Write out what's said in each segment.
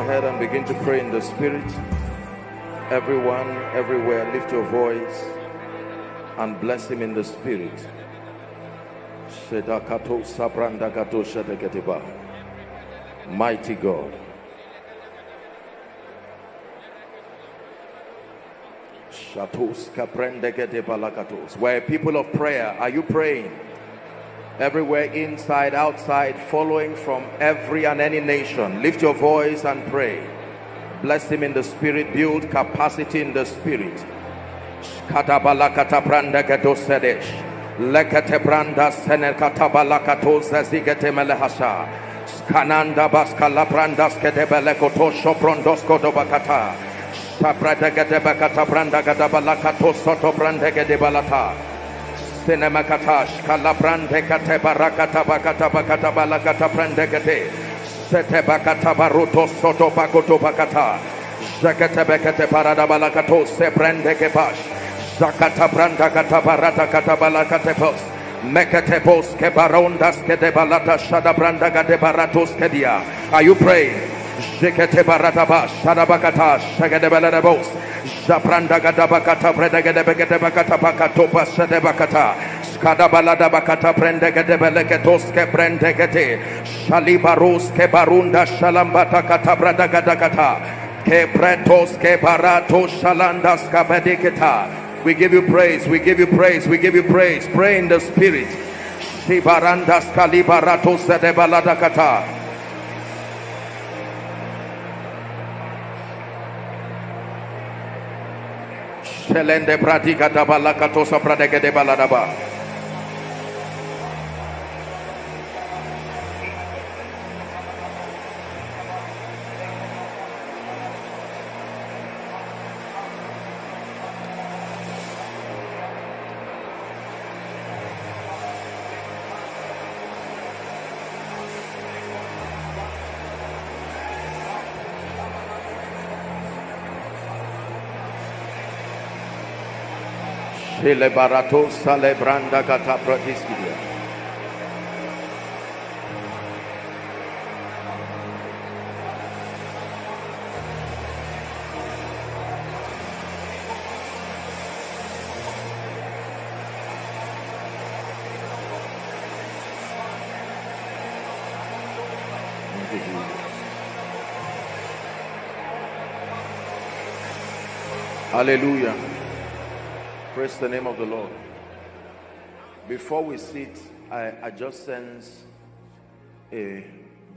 ahead and begin to pray in the Spirit. Everyone, everywhere, lift your voice and bless him in the Spirit. Mighty God. We're people of prayer. Are you praying? Everywhere, inside, outside, following from every and any nation, lift your voice and pray. Bless him in the Spirit. Build capacity in the Spirit. Senemakatash Kalabrande Katebarakata Bakatabakata Balakata Brandekate Setebakata Baruto Soto Bakoto Bakata Zakatebekate Paradabalakato Sebrandekebash Zakata Brandakata Barata Katabalakatepos Mekatepos Kebarondas Kedebalata Shadabrandagatabaratos Kedia. Are you praying? Zeketebaratabash Shadabakatash Shagadebalabos Zabranda gadabakata bredagadebekata bakatopa sedebakata skadabalada bakata brendegedebeleketoske brendegete shalibaruske barunda shalambata katabradagadakata kebretoske barato shalandas kabedeketa. We give you praise, we give you praise, we give you praise. Pray in the Spirit. Sibarandas kalibarato sedebalada kata. Selende pratika dabala katosa pradeke de baladaba. Elebarato Salebranda Katapratiskidia. Hallelujah. Praise the name of the Lord. Before we sit, I just sense a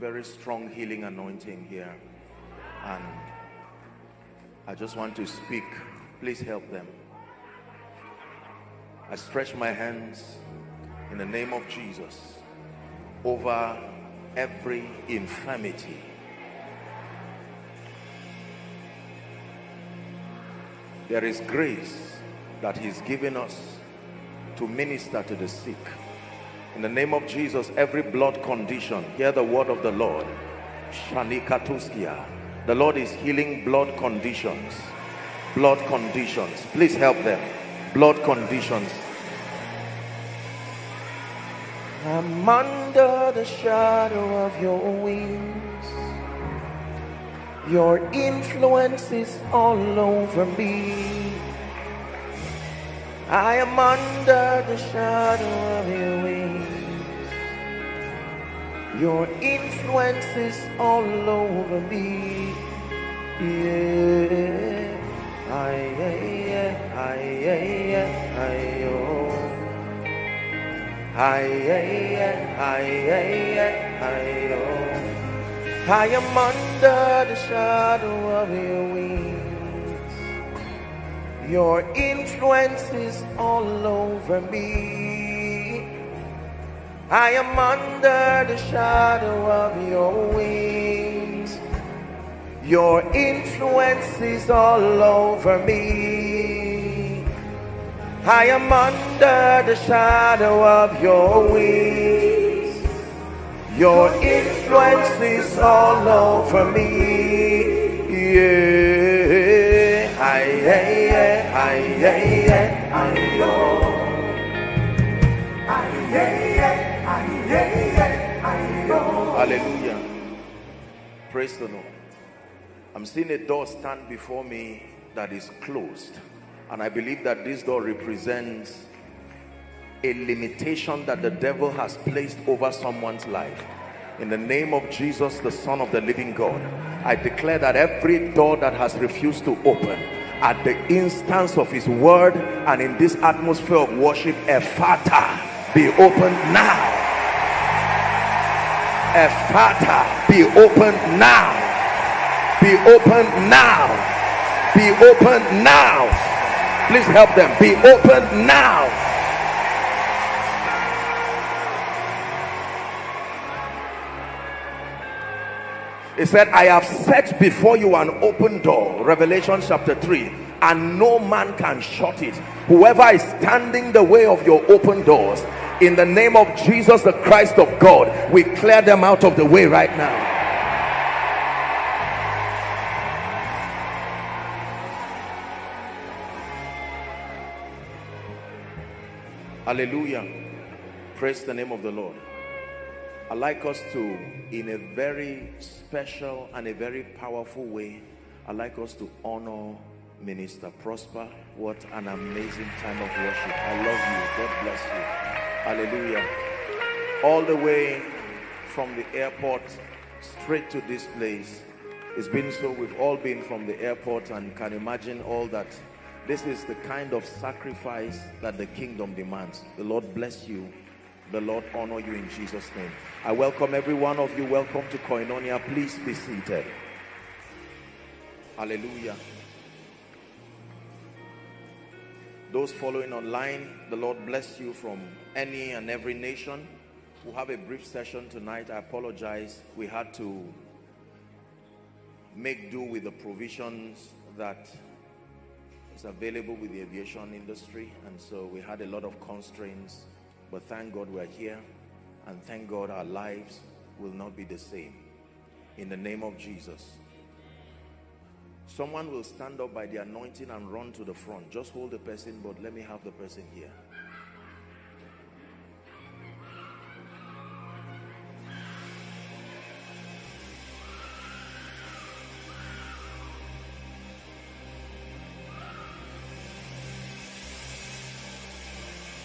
very strong healing anointing here, and I just want to speak. Please help them. I stretch my hands in the name of Jesus over every infirmity. There is grace that he's given us to minister to the sick. In the name of Jesus, every blood condition, hear the word of the Lord. Shanikatuskiya. The Lord is healing blood conditions. Blood conditions. Please help them. Blood conditions. I'm under the shadow of your wings. Your influence is all over me. I am under the shadow of your wings. Your influence is all over me. Yeah, I am under the shadow of your wings. Your influence is all over me. I am under the shadow of your wings. Your influence is all over me. I am under the shadow of your wings. Your influence is all over me. Yeah. Hallelujah. Praise the Lord. I'm seeing a door stand before me that is closed, and I believe that this door represents a limitation that the devil has placed over someone's life. In the name of Jesus, the Son of the living God, I declare that every door that has refused to open at the instance of his word and in this atmosphere of worship, Ephata, be opened now. Ephata, be opened now. Be opened now. Be opened now. Please help them. Be opened now. He said, I have set before you an open door, Revelation chapter 3, and no man can shut it. Whoever is standing the way of your open doors, in the name of Jesus, the Christ of God, we clear them out of the way right now. Hallelujah. Praise the name of the Lord. I'd like us to, in a very special and a very powerful way, I'd like us to honor Minister Prosper. What an amazing time of worship. I love you. God bless you. Hallelujah. All the way from the airport straight to this place. It's been so. We've all been from the airport and can imagine all that. This is the kind of sacrifice that the kingdom demands. The Lord bless you. The Lord honor you in Jesus' name. I welcome every one of you. Welcome to Koinonia. Please be seated. Hallelujah. Those following online, the Lord bless you from any and every nation. We'll have a brief session tonight. I apologize. We had to make do with the provisions that is available with the aviation industry. And so we had a lot of constraints. But thank God we're here, and thank God our lives will not be the same. In the name of Jesus. Someone will stand up by the anointing and run to the front. Just hold the person, but let me have the person here.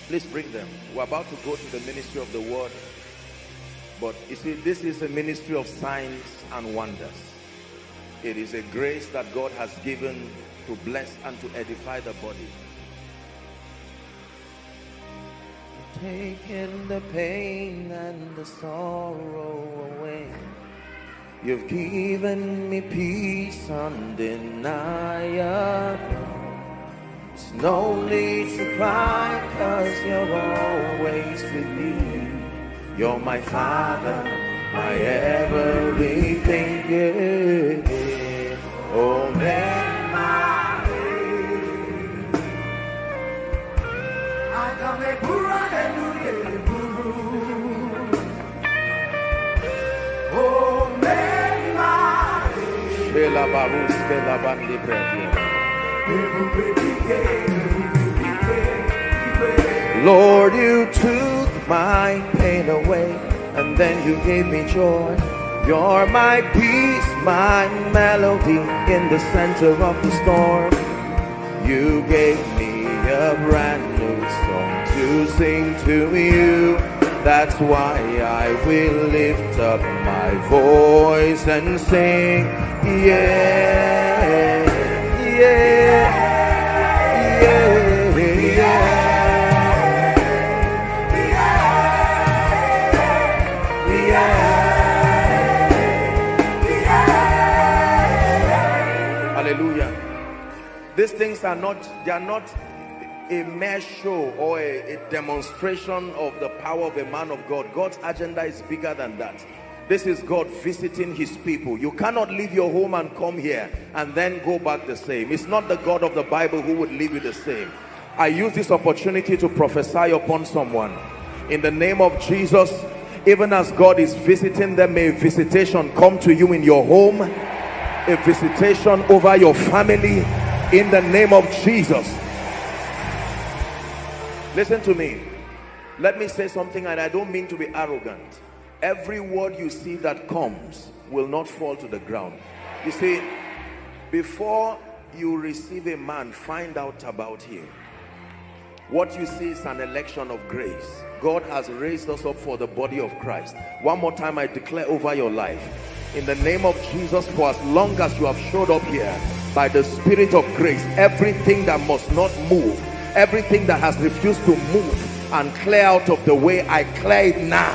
Please bring them. We're about to go to the ministry of the word. But you see, this is a ministry of signs and wonders. It is a grace that God has given to bless and to edify the body. You've taken the pain and the sorrow away. You've given me peace undeniable. There's no need to cry, 'cause you're always with me. You're my Father, my everything. Yeah. Oh, man, my way. I come a pura and oh, man, my way. Lord, you took my pain away, and then you gave me joy. You're my peace, my melody in the center of the storm. You gave me a brand new song to sing to you. That's why I will lift up my voice and sing. Yeah. Yeah, yeah, yeah, yeah, yeah. Hallelujah. These things are not, they are not a mere show or a demonstration of the power of a man of God. God's agenda is bigger than that. This is God visiting his people. You cannot leave your home and come here and then go back the same. It's not the God of the Bible who would leave you the same. I use this opportunity to prophesy upon someone. In the name of Jesus, even as God is visiting them, may a visitation come to you in your home. A visitation over your family. In the name of Jesus. Listen to me. Let me say something, and I don't mean to be arrogant. Every word you see that comes will not fall to the ground. You see, Before you receive a man, find out about him. What you see is an election of grace. God has raised us up for the body of Christ. One more time, I declare over your life, in the name of Jesus, for as long as you have showed up here, by the Spirit of grace, everything that must not move, everything that has refused to move and clear out of the way, I clear it now.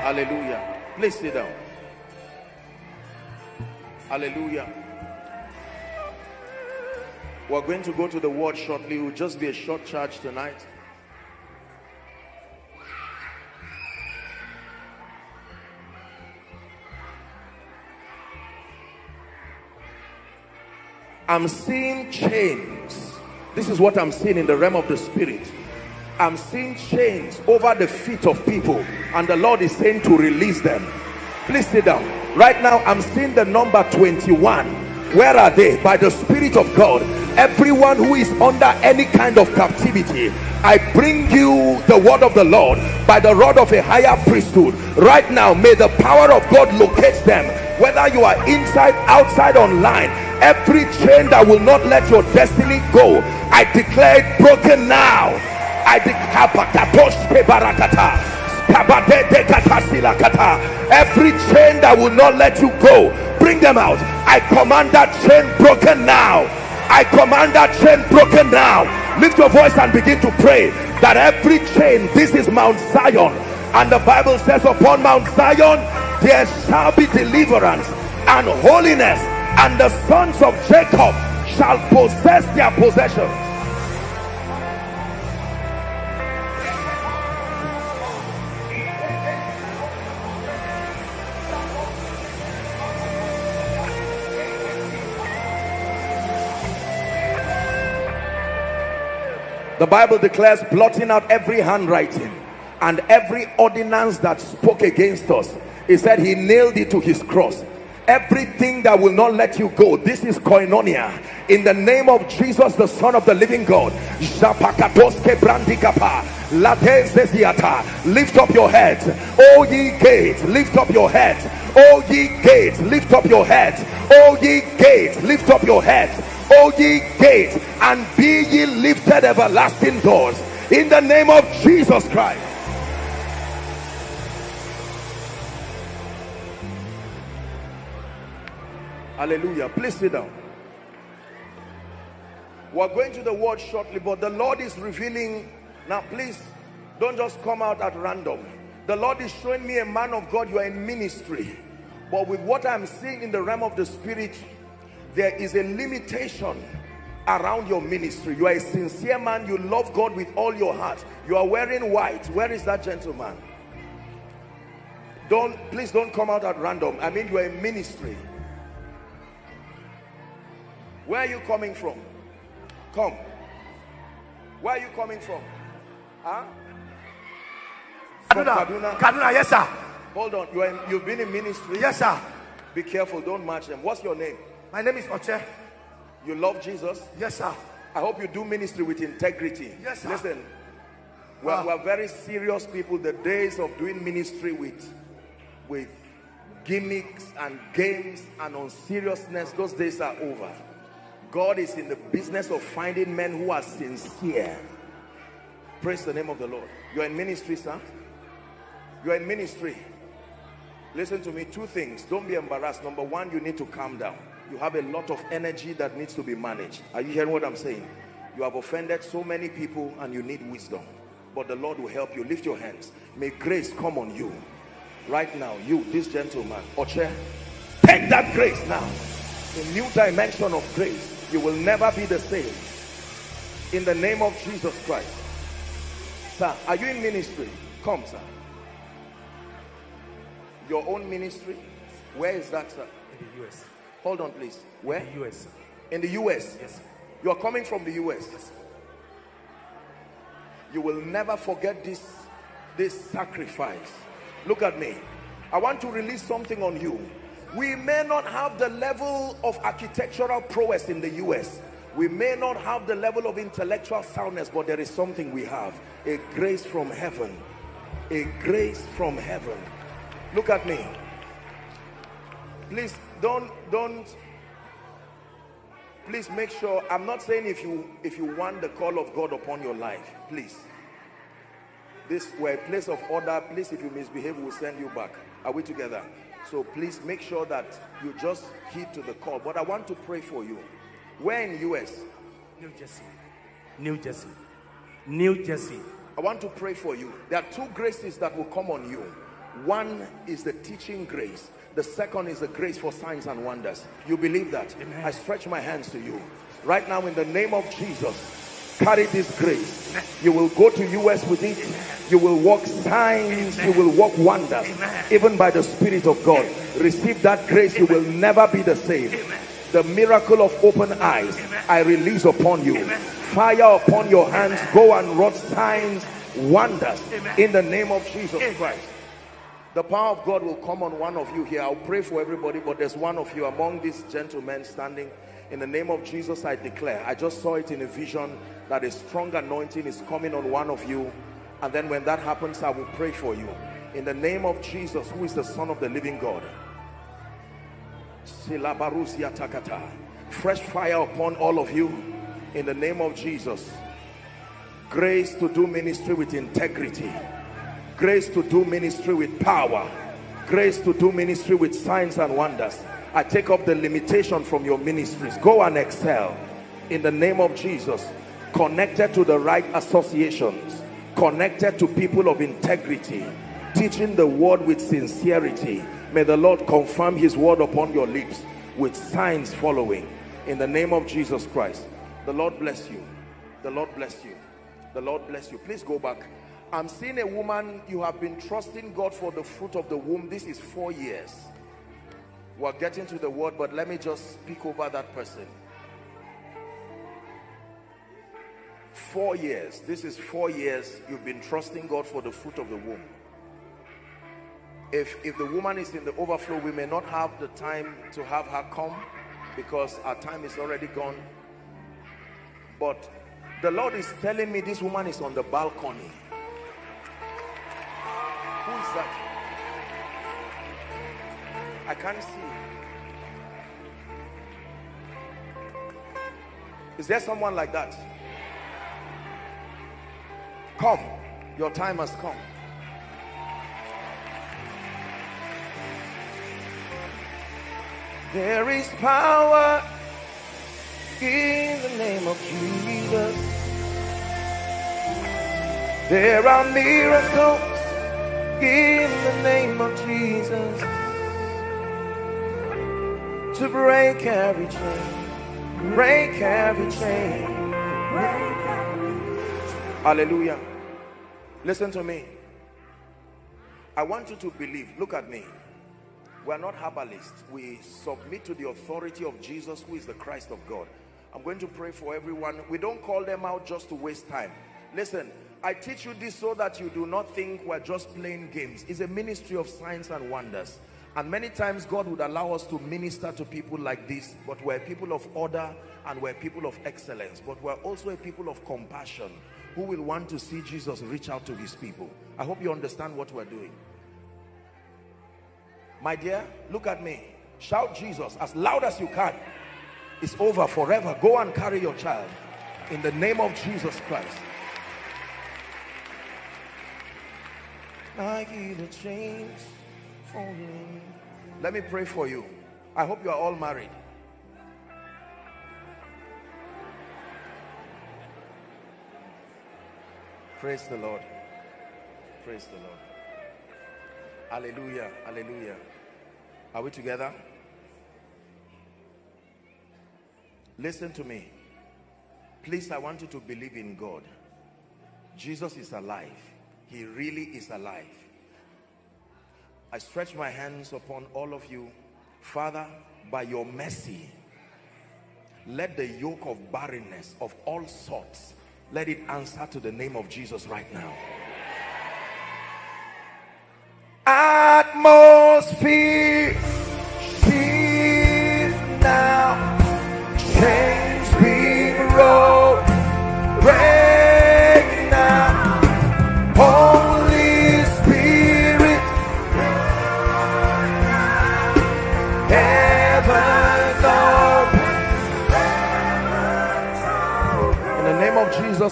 Hallelujah. Please sit down. Hallelujah. We're going to go to the word shortly. It will just be a short charge tonight. I'm seeing chains. This is what I'm seeing in the realm of the spirit. I'm seeing chains over the feet of people, and the Lord is saying to release them. Please sit down. Right now, I'm seeing the number 21. Where are they? By the Spirit of God, everyone who is under any kind of captivity, I bring you the word of the Lord by the rod of a higher priesthood. Right now, may the power of God locate them. Whether you are inside, outside, online, every chain that will not let your destiny go, I declare it broken now. I every chain that will not let you go, bring them out. I command that chain broken now. I command that chain broken now. Lift your voice and begin to pray that every chain, this is Mount Zion, and the Bible says upon Mount Zion there shall be deliverance and holiness, and the sons of Jacob shall possess their possessions. The Bible declares, blotting out every handwriting and every ordinance that spoke against us. He said he nailed it to his cross. Everything that will not let you go, this is Koinonia. In the name of Jesus, the Son of the Living God. Lift up your heads, O ye gates, lift up your heads, O ye gates, lift up your heads, O ye gates, lift up your heads, O ye gates, and be ye lifted everlasting doors, in the name of Jesus Christ. Hallelujah. Please sit down. We're going to the word shortly, but the Lord is revealing now. Please don't just come out at random. The Lord is showing me a man of God. You are in ministry, but with what I'm seeing in the realm of the spirit, there is a limitation around your ministry. You are a sincere man. You love God with all your heart. You are wearing white. Where is that gentleman? Please don't come out at random. I mean, you are in ministry. Where are you coming from? Come. Where are you coming from? Huh? From Kaduna. Kaduna, yes sir. Hold on. You've been in ministry. Yes sir. Be careful. Don't match them. What's your name? My name is Oche. You love Jesus? Yes, sir. I hope you do ministry with integrity. Yes, sir. Listen, we're very serious people. The days of doing ministry with gimmicks and games and unseriousness, those days are over. God is in the business of finding men who are sincere. Praise the name of the Lord. You're in ministry, sir. You're in ministry. Listen to me. Two things. Don't be embarrassed. Number one, you need to calm down. You have a lot of energy that needs to be managed. Are you hearing what I'm saying? You have offended so many people and you need wisdom. But the Lord will help you. Lift your hands. May grace come on you. Right now, you, this gentleman, Oche, take that grace now. A new dimension of grace. You will never be the same. In the name of Jesus Christ. Sir, are you in ministry? Come, sir. Your own ministry? Where is that, sir? In the U.S. Hold on, please. Where? In the US. In the US? Yes. You are coming from the US? Yes. You will never forget this sacrifice. Look at me. I want to release something on you. We may not have the level of architectural prowess in the US. We may not have the level of intellectual soundness, but there is something we have. A grace from heaven. A grace from heaven. Look at me. Please please make sure, I'm not saying if you want the call of God upon your life, please, this were a place of order. Please, if you misbehave, we'll send you back. Are we together? So please make sure that you just keep to the call. But I want to pray for you. Where in U.S.? New Jersey. New Jersey. New Jersey. I want to pray for you. There are two graces that will come on you. One is the teaching grace. The second is the grace for signs and wonders. You believe that? Amen. I stretch my hands to you right now in the name of Jesus. Carry this grace. You will go to U.S. with it. You will walk signs. Amen. You will walk wonders. Amen. Even by the Spirit of God. Amen. Receive that grace. Amen. You will never be the same. Amen. The miracle of open eyes, amen, I release upon you. Amen. Fire upon your hands. Amen. Go and wrought signs, wonders, amen, in the name of Jesus, amen, Christ. The power of God will come on one of you here. I'll pray for everybody, but there's one of you among these gentlemen standing. In the name of Jesus, I declare. I just saw it in a vision that a strong anointing is coming on one of you. And then when that happens, I will pray for you. In the name of Jesus, who is the Son of the living God. Fresh fire upon all of you in the name of Jesus. Grace to do ministry with integrity, grace to do ministry with power, grace to do ministry with signs and wonders. I take up the limitation from your ministries. Go and excel in the name of Jesus. Connected to the right associations, connected to people of integrity, teaching the word with sincerity. May the Lord confirm his word upon your lips with signs following in the name of Jesus Christ. The Lord bless you. The Lord bless you. The Lord bless you. Please go back. I'm seeing a woman. You have been trusting God for the fruit of the womb. This is 4 years. We're getting to the word, but let me just speak over that person. 4 years. This is 4 years. You've been trusting God for the fruit of the womb. If the woman is in the overflow, we may not have the time to have her come because our time is already gone. But the Lord is telling me this woman is on the balcony. Who is that? I can't see. Is there someone like that? Come. Your time has come. There is power in the name of Jesus. There are miracles in the name of Jesus to break every chain, break every chain. Hallelujah. Listen to me. I want you to believe. Look at me. We are not herbalists. We submit to the authority of Jesus, who is the Christ of God. I'm going to pray for everyone. We don't call them out just to waste time. Listen, I teach you this so that you do not think we're just playing games. It's a ministry of signs and wonders. And many times God would allow us to minister to people like this, but we're people of order and we're people of excellence. But we're also a people of compassion who will want to see Jesus reach out to his people. I hope you understand what we're doing. My dear, look at me. Shout Jesus as loud as you can. It's over forever. Go and carry your child in the name of Jesus Christ. Let me pray for you. I hope you are all married. Praise the Lord. Praise the Lord. Hallelujah. Hallelujah. Are we together? Listen to me. Please, I want you to believe in God. Jesus is alive. He really is alive. I stretch my hands upon all of you. Father, by your mercy, let the yoke of barrenness of all sorts, let it answer to the name of Jesus right now. Atmosphere, shift now, chains being rolled, break now, Holy Spirit.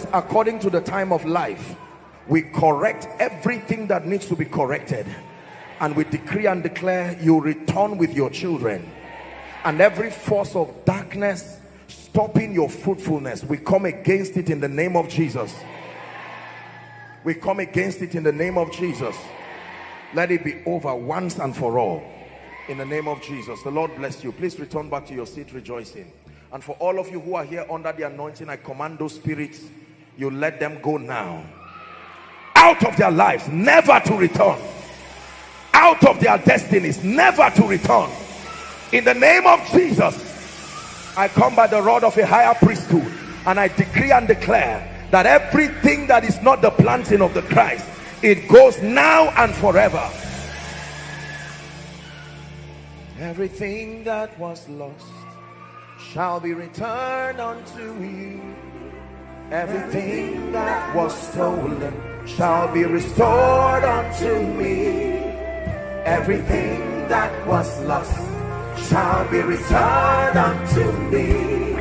just according to the time of life, we correct everything that needs to be corrected. And we decree and declare, you return with your children. And every force of darkness stopping your fruitfulness, we come against it in the name of Jesus. We come against it in the name of Jesus. Let it be over once and for all. In the name of Jesus. The Lord bless you. Please return back to your seat rejoicing. And for all of you who are here under the anointing, I command those spirits, you let them go now. Out of their lives, never to return. Out of their destinies, never to return. In the name of Jesus. I come by the rod of a higher priesthood, and I decree and declare that everything that is not the planting of the Christ, it goes now and forever. Everything that was lost shall be returned unto you. Everything that was stolen shall be restored unto me. Everything that was lost shall be returned unto me.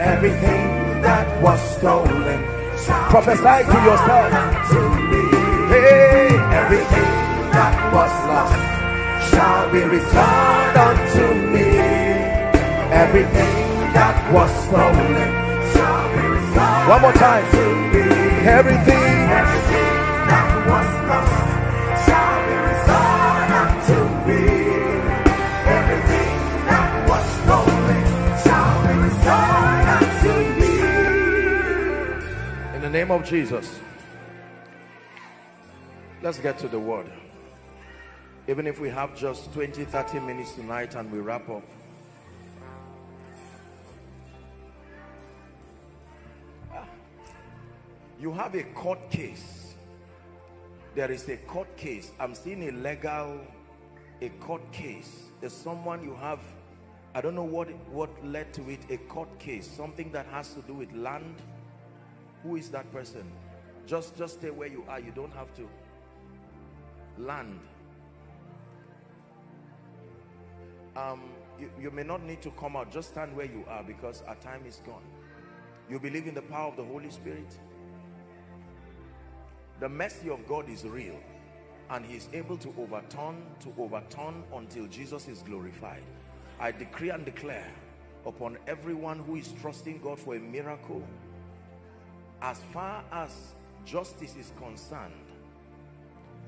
Everything that was stolen, prophesy to yourself. Hey, everything that was lost shall be returned unto me. Everything that was stolen shall be returned. One more time. Everything that was lost shall be returned unto me. Everything that was stolen shall be returned unto me. In the name of Jesus. Let's get to the word. Even if we have just 20-30 minutes tonight and we wrap up. You have a court case. There is a court case. I'm seeing a court case. There's someone you have, I don't know what led to it, a court case, something that has to do with land. Who is that person? Just stay where you are. You don't have to. Land. You may not need to come out. Just stand where you are, because our time is gone. You believe in the power of the Holy Spirit? The mercy of God is real, and he is able to overturn until Jesus is glorified. I decree and declare upon everyone who is trusting God for a miracle, as far as justice is concerned,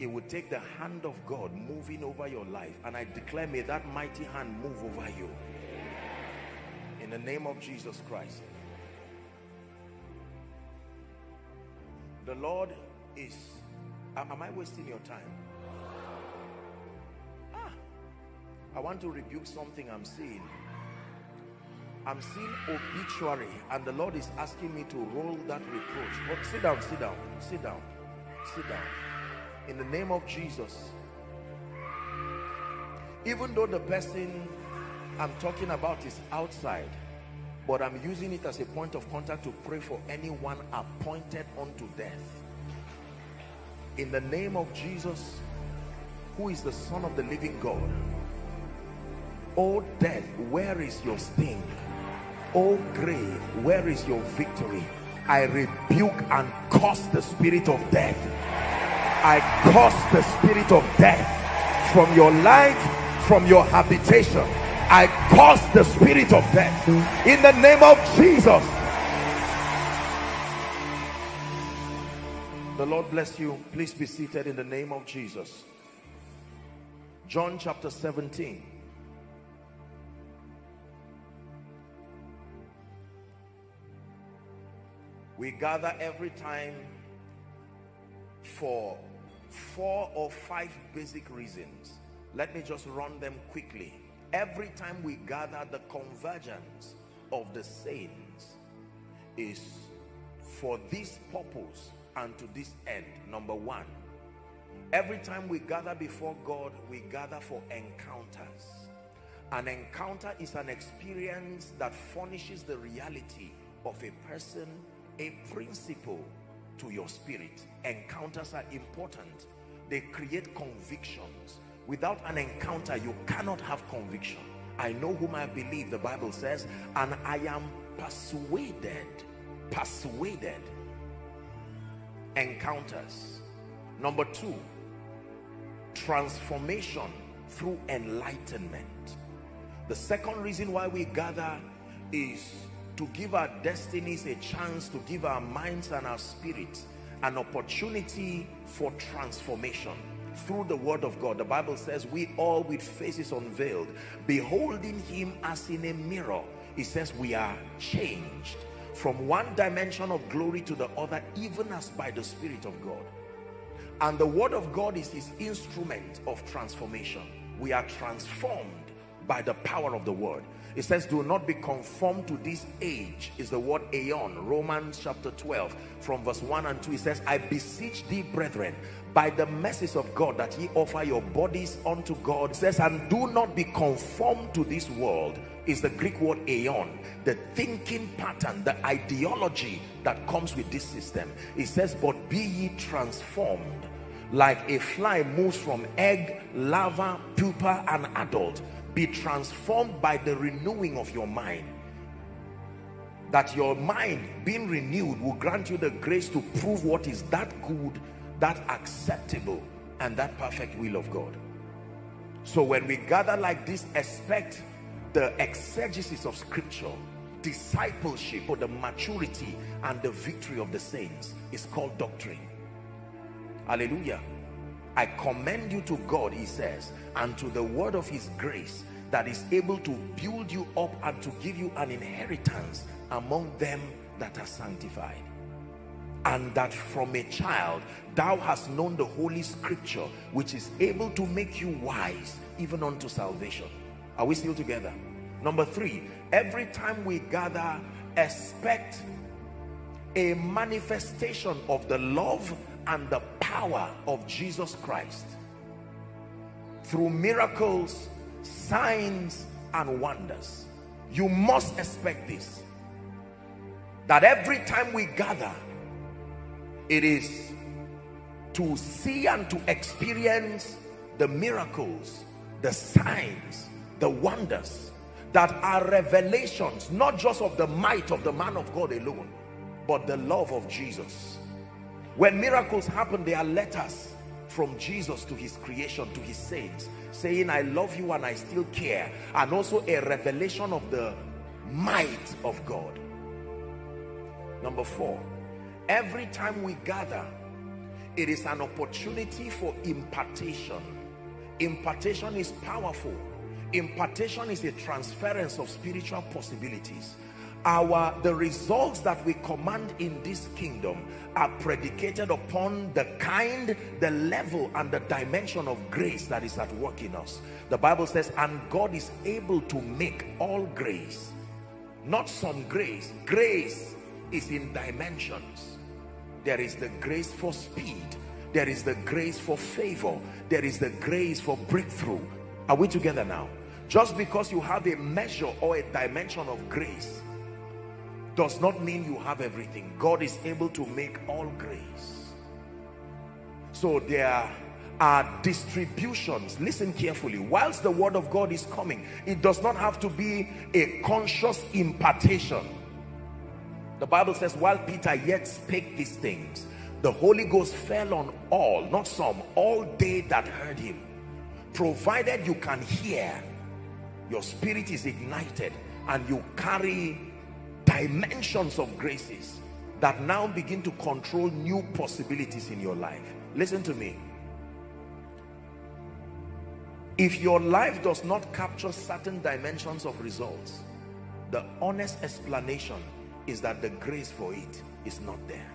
it will take the hand of God moving over your life. And I declare, may that mighty hand move over you. In the name of Jesus Christ. The Lord is... Am I wasting your time? I want to rebuke something I'm seeing. I'm seeing obituary, and the Lord is asking me to roll that reproach. But sit down, sit down, sit down, sit down. In the name of Jesus. Even though the person I'm talking about is outside, but I'm using it as a point of contact to pray for anyone appointed unto death. In the name of Jesus, who is the Son of the living God. O death, where is your sting? O grave, where is your victory? I rebuke and curse the spirit of death. I curse the spirit of death from your life, from your habitation. I curse the spirit of death in the name of Jesus. The Lord bless you. Please be seated in the name of Jesus. John chapter 17. We gather every time for 4 or 5 basic reasons. Let me just run them quickly. Every time we gather, the convergence of the saints is for this purpose and to this end. Number one, every time we gather before God, we gather for encounters. An encounter is an experience that furnishes the reality of a person, a principle to your spirit. Encounters are important. They create convictions. Without an encounter, you cannot have conviction. I know whom I believe, the Bible says, and I am persuaded encounters. Number two, transformation through enlightenment. The second reason why we gather is to give our destinies a chance, to give our minds and our spirits an opportunity for transformation through the word of God. The Bible says we all with faces unveiled, beholding him as in a mirror, it says we are changed from one dimension of glory to the other, even as by the Spirit of God. And the word of God is his instrument of transformation. We are transformed by the power of the word. It says, do not be conformed to this age, is the word aeon, Romans chapter 12 from verse 1 and 2. It says, I beseech thee, brethren, by the mercies of God, that ye offer your bodies unto God. It says, and do not be conformed to this world, is the Greek word aeon, the thinking pattern, the ideology that comes with this system. It says, but be ye transformed, like a fly moves from egg, larva, pupa, and adult. Be transformed by the renewing of your mind, that your mind being renewed will grant you the grace to prove what is that good, that acceptable, and that perfect will of God. So when we gather like this, expect the exegesis of scripture, discipleship, or the maturity and the victory of the saints. Is called doctrine. Hallelujah. I commend you to God, he says, and to the word of his grace, that is able to build you up and to give you an inheritance among them that are sanctified. And that from a child thou hast known the holy scripture, which is able to make you wise even unto salvation. Are we still together? Number three, every time we gather, expect a manifestation of the love and the power of Jesus Christ through miracles, signs, and wonders. You must expect this, that every time we gather, it is to see and to experience the miracles, the signs, the wonders that are revelations, not just of the might of the man of God alone, but the love of Jesus. When miracles happen, they are letters from Jesus to his creation, to his saints, saying, I love you and I still care, and also a revelation of the might of God. Number four, every time we gather, it is an opportunity for impartation. Impartation is powerful. Impartation is a transference of spiritual possibilities. The results that we command in this kingdom are predicated upon the kind, the level, and the dimension of grace that is at work in us. The Bible says, and God is able to make all grace, not some grace. Grace is in dimensions. There is the grace for speed. There is the grace for favor. There is the grace for breakthrough. Are we together now? Just because you have a measure or a dimension of grace does not mean you have everything. God is able to make all grace. So there are distributions. Listen carefully. Whilst the word of God is coming, it does not have to be a conscious impartation. The Bible says, while Peter yet spake these things, the Holy Ghost fell on all, not some, all they that heard him. Provided you can hear, your spirit is ignited and you carry dimensions of graces that now begin to control new possibilities in your life. Listen to me. If your life does not capture certain dimensions of results, the honest explanation is that the grace for it is not there.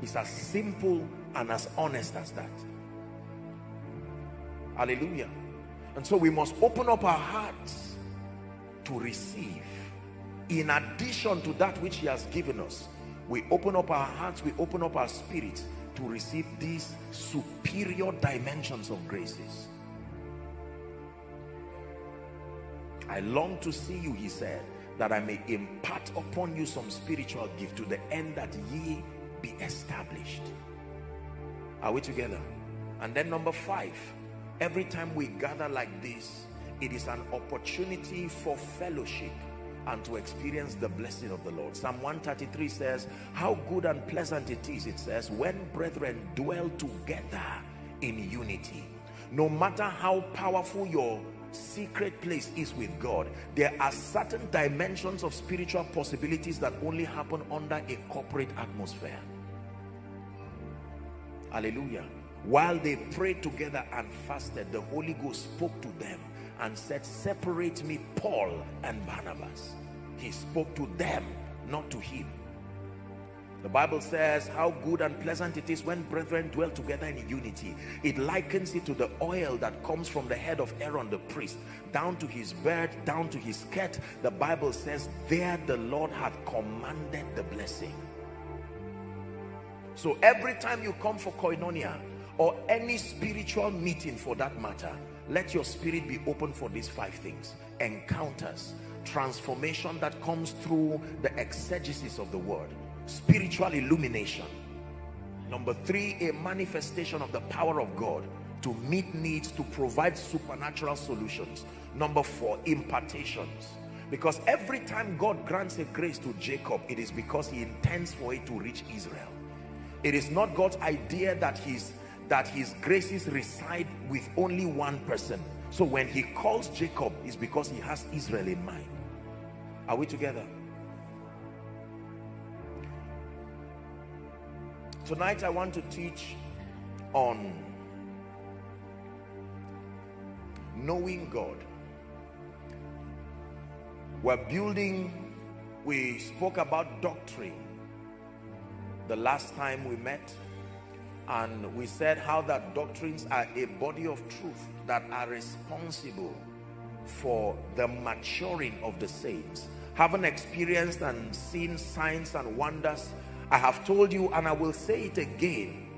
It's as simple and as honest as that. Hallelujah. And so we must open up our hearts to receive. In addition to that which he has given us, we open up our hearts, we open up our spirits to receive these superior dimensions of graces. I long to see you, he said, that I may impart upon you some spiritual gift, to the end that ye be established. Are we together? And then number five, every time we gather like this, it is an opportunity for fellowship. and to experience the blessing of the Lord. Psalm 133 says, how good and pleasant it is, it says, when brethren dwell together in unity. No matter how powerful your secret place is with God, there are certain dimensions of spiritual possibilities that only happen under a corporate atmosphere. Hallelujah. While they prayed together and fasted, the Holy Ghost spoke to them and said, separate me Paul and Barnabas. He spoke to them, not to him. The Bible says, how good and pleasant it is when brethren dwell together in unity. It likens it to the oil that comes from the head of Aaron the priest, down to his beard, down to his skirt. The Bible says, there the Lord hath commanded the blessing. So every time you come for Koinonia, or any spiritual meeting for that matter, let your spirit be open for these five things. Encounters, transformation that comes through the exegesis of the word, spiritual illumination. Number three, a manifestation of the power of God to meet needs, to provide supernatural solutions. Number four, impartations. Because every time God grants a grace to Jacob, it is because he intends for it to reach Israel. It is not God's idea that his graces reside with only one person. So when he calls Jacob, it's because he has Israel in mind. Are we together? Tonight I want to teach on knowing God. We spoke about doctrine the last time we met, and we said how that doctrines are a body of truth that are responsible for the maturing of the saints. Having experienced and seen signs and wonders, I have told you, and I will say it again,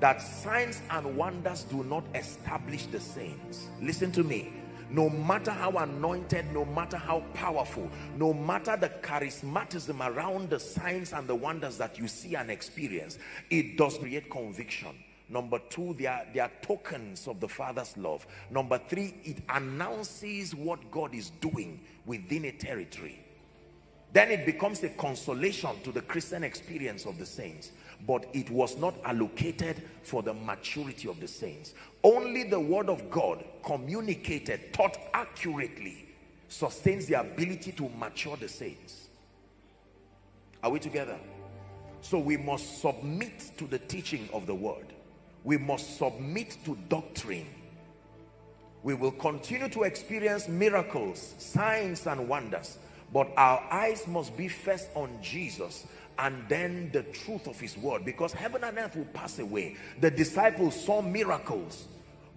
that signs and wonders do not establish the saints. Listen to me. No matter how anointed, no matter how powerful, no matter the charismatism around the signs and the wonders that you see and experience, it does create conviction. Number two, they are tokens of the Father's love. Number three, it announces what God is doing within a territory. Then it becomes a consolation to the Christian experience of the saints. But it was not allocated for the maturity of the saints. Only the word of God, communicated, taught accurately, sustains the ability to mature the saints. Are we together? So we must submit to the teaching of the word. We must submit to doctrine. We will continue to experience miracles, signs and wonders. But our eyes must be first on Jesus and then the truth of his word, because heaven and earth will pass away. The disciples saw miracles,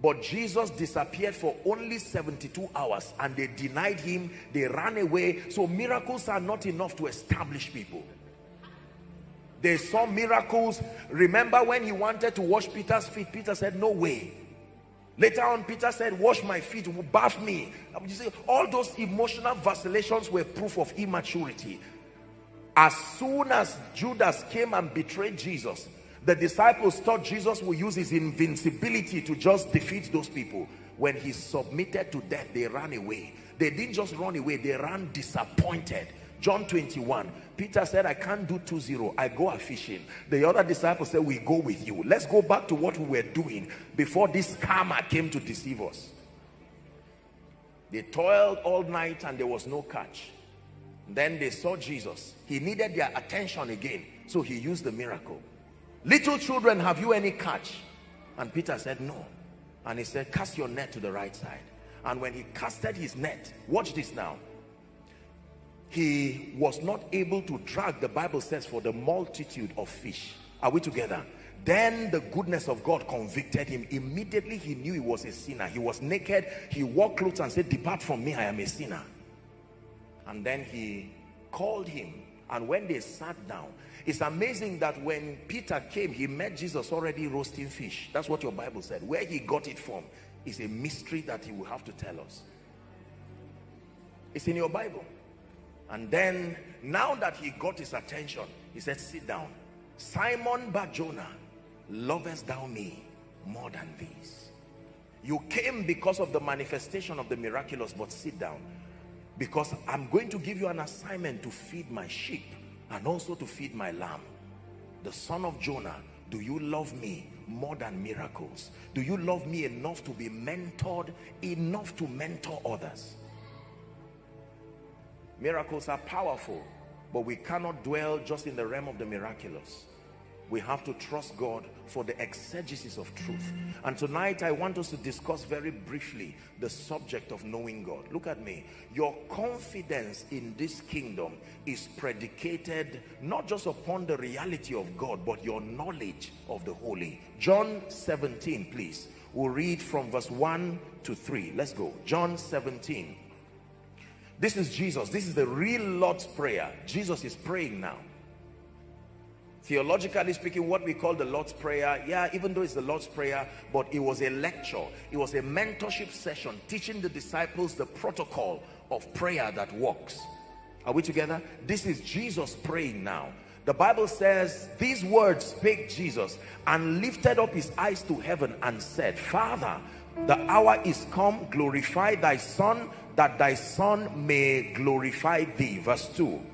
but Jesus disappeared for only 72 hours and they denied him, they ran away. So miracles are not enough to establish people. They saw miracles. Remember when he wanted to wash Peter's feet, Peter said, no way. Later on, Peter said, wash my feet, bath me. You see, all those emotional vacillations were proof of immaturity. As soon as Judas came and betrayed Jesus, the disciples thought Jesus would use his invincibility to just defeat those people. When he submitted to death, they ran away. They didn't just run away, they ran disappointed. John 21, Peter said, I can't do 2-0, I go a fishing. The other disciples said, we go with you. Let's go back to what we were doing before this scammer came to deceive us. They toiled all night and there was no catch. Then they saw Jesus. He needed their attention again, so he used the miracle. Little children, have you any catch? And Peter said, no. And he said, cast your net to the right side. And when he casted his net, watch this now, he was not able to drag, the Bible says, for the multitude of fish. Are we together? Then the goodness of God convicted him. Immediately he knew he was a sinner. He was naked. He wore clothes and said, depart from me, I am a sinner. And then he called him. And when they sat down, it's amazing that when Peter came, he met Jesus already roasting fish. That's what your Bible said. Where he got it from is a mystery that he will have to tell us. It's in your Bible. And then, now that he got his attention, he said, sit down. Simon Bar-Jonah, lovest thou me more than these? You came because of the manifestation of the miraculous, but sit down. because I'm going to give you an assignment to feed my sheep and also to feed my lamb. The son of Jonah, do you love me more than miracles? Do you love me enough to be mentored, enough to mentor others? Miracles are powerful, but we cannot dwell just in the realm of the miraculous. We have to trust God for the exegesis of truth. And tonight I want us to discuss very briefly the subject of knowing God. Look at me. Your confidence in this kingdom is predicated not just upon the reality of God, but your knowledge of the holy. John 17, please. We'll read from verse 1 to 3. Let's go. John 17. This is Jesus. This is the real Lord's Prayer. Jesus is praying now. Theologically speaking, what we call the Lord's Prayer, yeah, even though it's the Lord's Prayer, but it was a lecture, it was a mentorship session teaching the disciples the protocol of prayer that works. Are we together? This is Jesus praying now. The Bible says, these words spake Jesus, and lifted up his eyes to heaven and said, Father, the hour is come, glorify thy Son, that thy Son may glorify thee. Verse 2.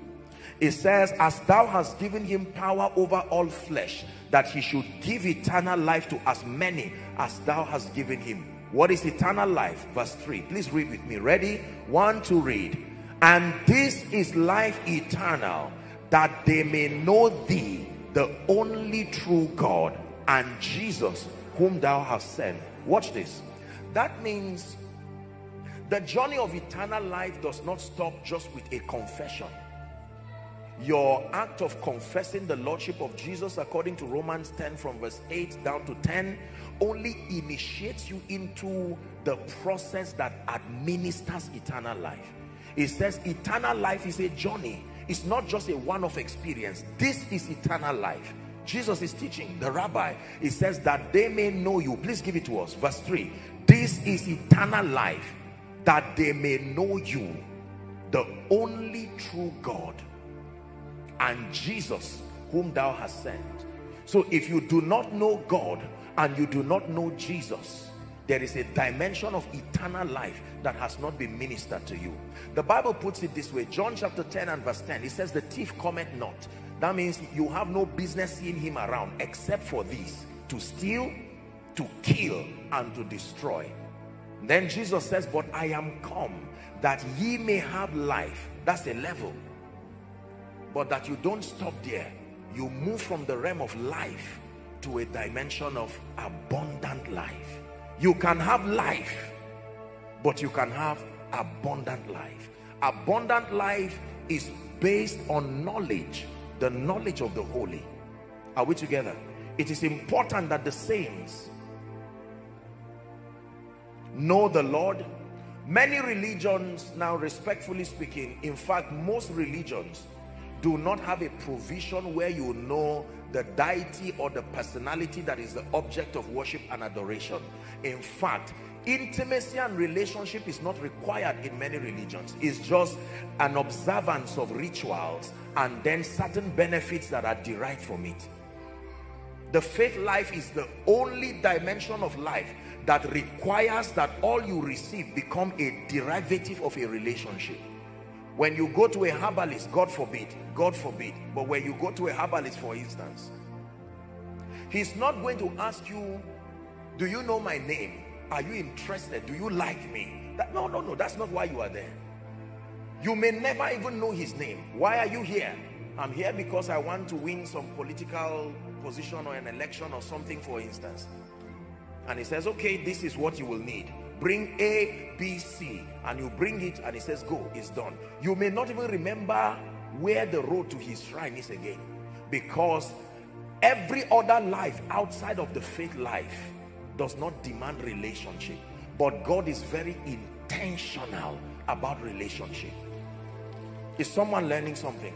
It says, as thou hast given him power over all flesh, that he should give eternal life to as many as thou hast given him. What is eternal life? Verse 3. Please read with me. Ready? 1, 2, read. And this is life eternal, that they may know thee, the only true God, and Jesus, whom thou hast sent. Watch this. That means the journey of eternal life does not stop just with a confession. Your act of confessing the Lordship of Jesus, according to Romans 10 from verse 8 down to 10, only initiates you into the process that administers eternal life. It says eternal life is a journey. It's not just a one-off experience. This is eternal life. Jesus is teaching the rabbi. It says that they may know you. Please give it to us. Verse 3. This is eternal life, that they may know you, the only true God, and Jesus, whom thou hast sent. So if you do not know God and you do not know Jesus, there is a dimension of eternal life that has not been ministered to you. The Bible puts it this way. John chapter 10 and verse 10. It says the thief cometh not. That means you have no business seeing him around except for this: to steal, to kill, and to destroy. Then Jesus says, but I am come that ye may have life. That's a level. But that you don't stop there. You move from the realm of life to a dimension of abundant life. You can have life, but you can have abundant life. Abundant life is based on knowledge, the knowledge of the holy. Are we together? It is important that the saints know the Lord. Many religions now, respectfully speaking, in fact, most religions do not have a provision where you know the deity or the personality that is the object of worship and adoration. In fact, intimacy and relationship is not required in many religions. It's just an observance of rituals and then certain benefits that are derived from it. The faith life is the only dimension of life that requires that all you receive become a derivative of a relationship. When you go to a herbalist, God forbid, but when you go to a herbalist, for instance, he's not going to ask you, do you know my name? Are you interested? Do you like me? No, that's not why you are there. You may never even know his name. Why are you here? I'm here because I want to win some political position or an election or something, for instance. And he says, okay, this is what you will need. Bring A, B, C, and you bring it, and it says, go, it's done. You may not even remember where the road to his shrine is again, because every other life outside of the faith life does not demand relationship. But God is very intentional about relationship. Is someone learning something?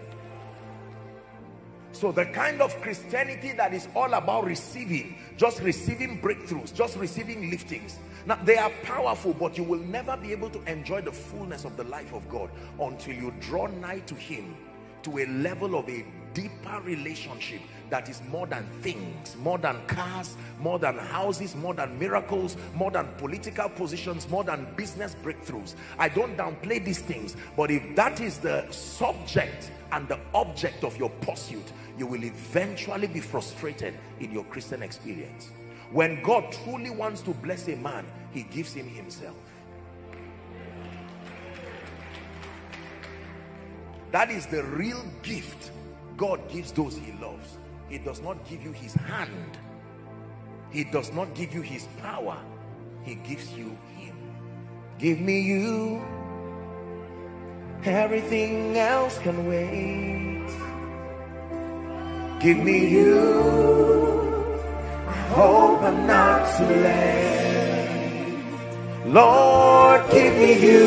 So the kind of Christianity that is all about receiving, just receiving breakthroughs, just receiving liftings. Now, they are powerful, but you will never be able to enjoy the fullness of the life of God until you draw nigh to him, to a level of a deeper relationship that is more than things, more than cars, more than houses, more than miracles, more than political positions, more than business breakthroughs. I don't downplay these things, but if that is the subject and the object of your pursuit, you will eventually be frustrated in your Christian experience. When God truly wants to bless a man, he gives him himself. That is the real gift God gives those he loves. He does not give you his hand. He does not give you his power. He gives you him. Give me you. Everything else can wait. Give me you. I hope I'm not too late. Lord, give me you.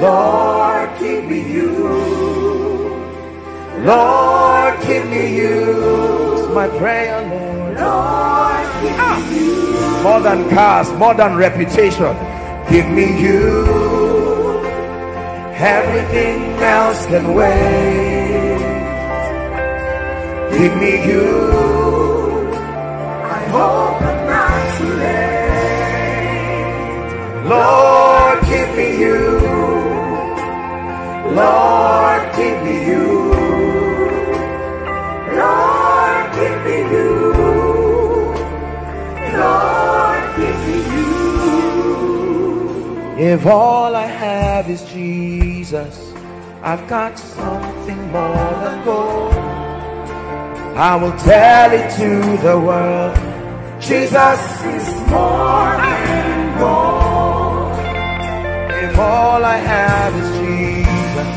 Lord, give me you. Lord, give me you. It's my prayer, Lord. Lord, give me you. More than cars, more than reputation. Give me you. Everything else can wait. Give me you. I hope I'm not too late. Lord, give me you. Lord, give me you. Lord, give me you. Lord, give me you. If all I have is Jesus, I've got something more than gold. I will tell it to the world. Jesus is more than gold. If all I have is Jesus,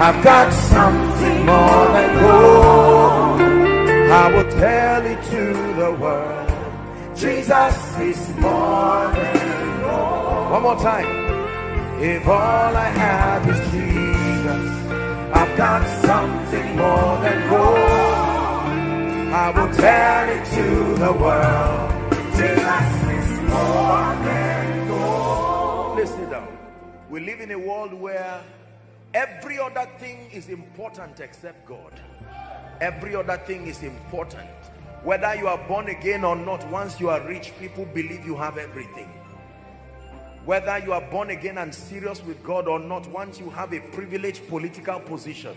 I've got something more than gold. I will tell it to the world. Jesus is more than gold. One more time. If all I have is Jesus, I've got something more than gold. I will tell it to the world. Jesus is more than gold. Listen down. We live in a world where every other thing is important except God. Every other thing is important. Whether you are born again or not, once you are rich, people believe you have everything. Whether you are born again and serious with God or not, once you have a privileged political position.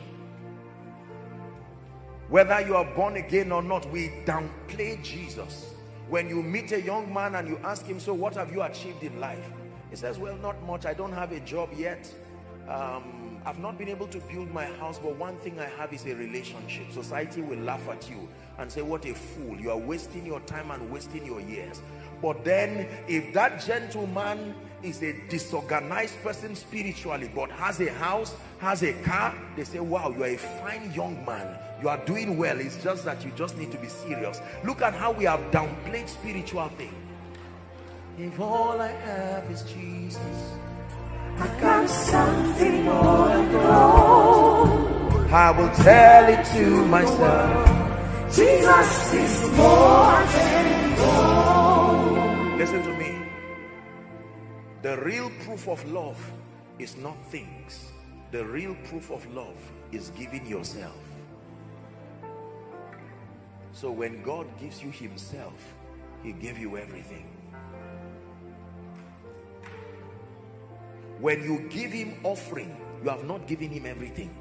Whether you are born again or not, we downplay Jesus. When you meet a young man and you ask him, so what have you achieved in life? He says, well, not much. I don't have a job yet. I've not been able to build my house, but one thing I have is a relationship. Society will laugh at you and say, what a fool. You are wasting your time and wasting your years. But then if that gentleman is a disorganized person spiritually, but has a house, has a car, they say, wow, you are a fine young man. You are doing well. It's just that you just need to be serious. Look at how we have downplayed spiritual things. If all I have is Jesus, I've got something more than gold. I will tell it to myself. Jesus is more than gold. Listen to me. The real proof of love is not things. The real proof of love is giving yourself. So when God gives you himself, he gave you everything. When you give him offering, you have not given him everything.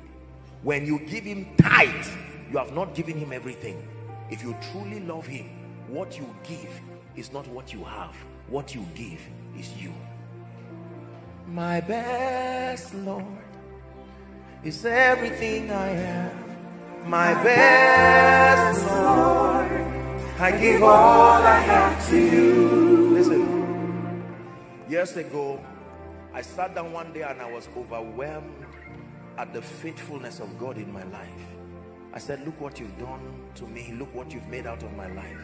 When you give him tithe, you have not given him everything. If you truly love him, what you give is not what you have. What you give is you. My best, Lord, is everything I have. My best, Lord, I give all I have to you. Listen, years ago, I sat down one day and I was overwhelmed at the faithfulness of God in my life. I said, look what you've done to me. Look what you've made out of my life.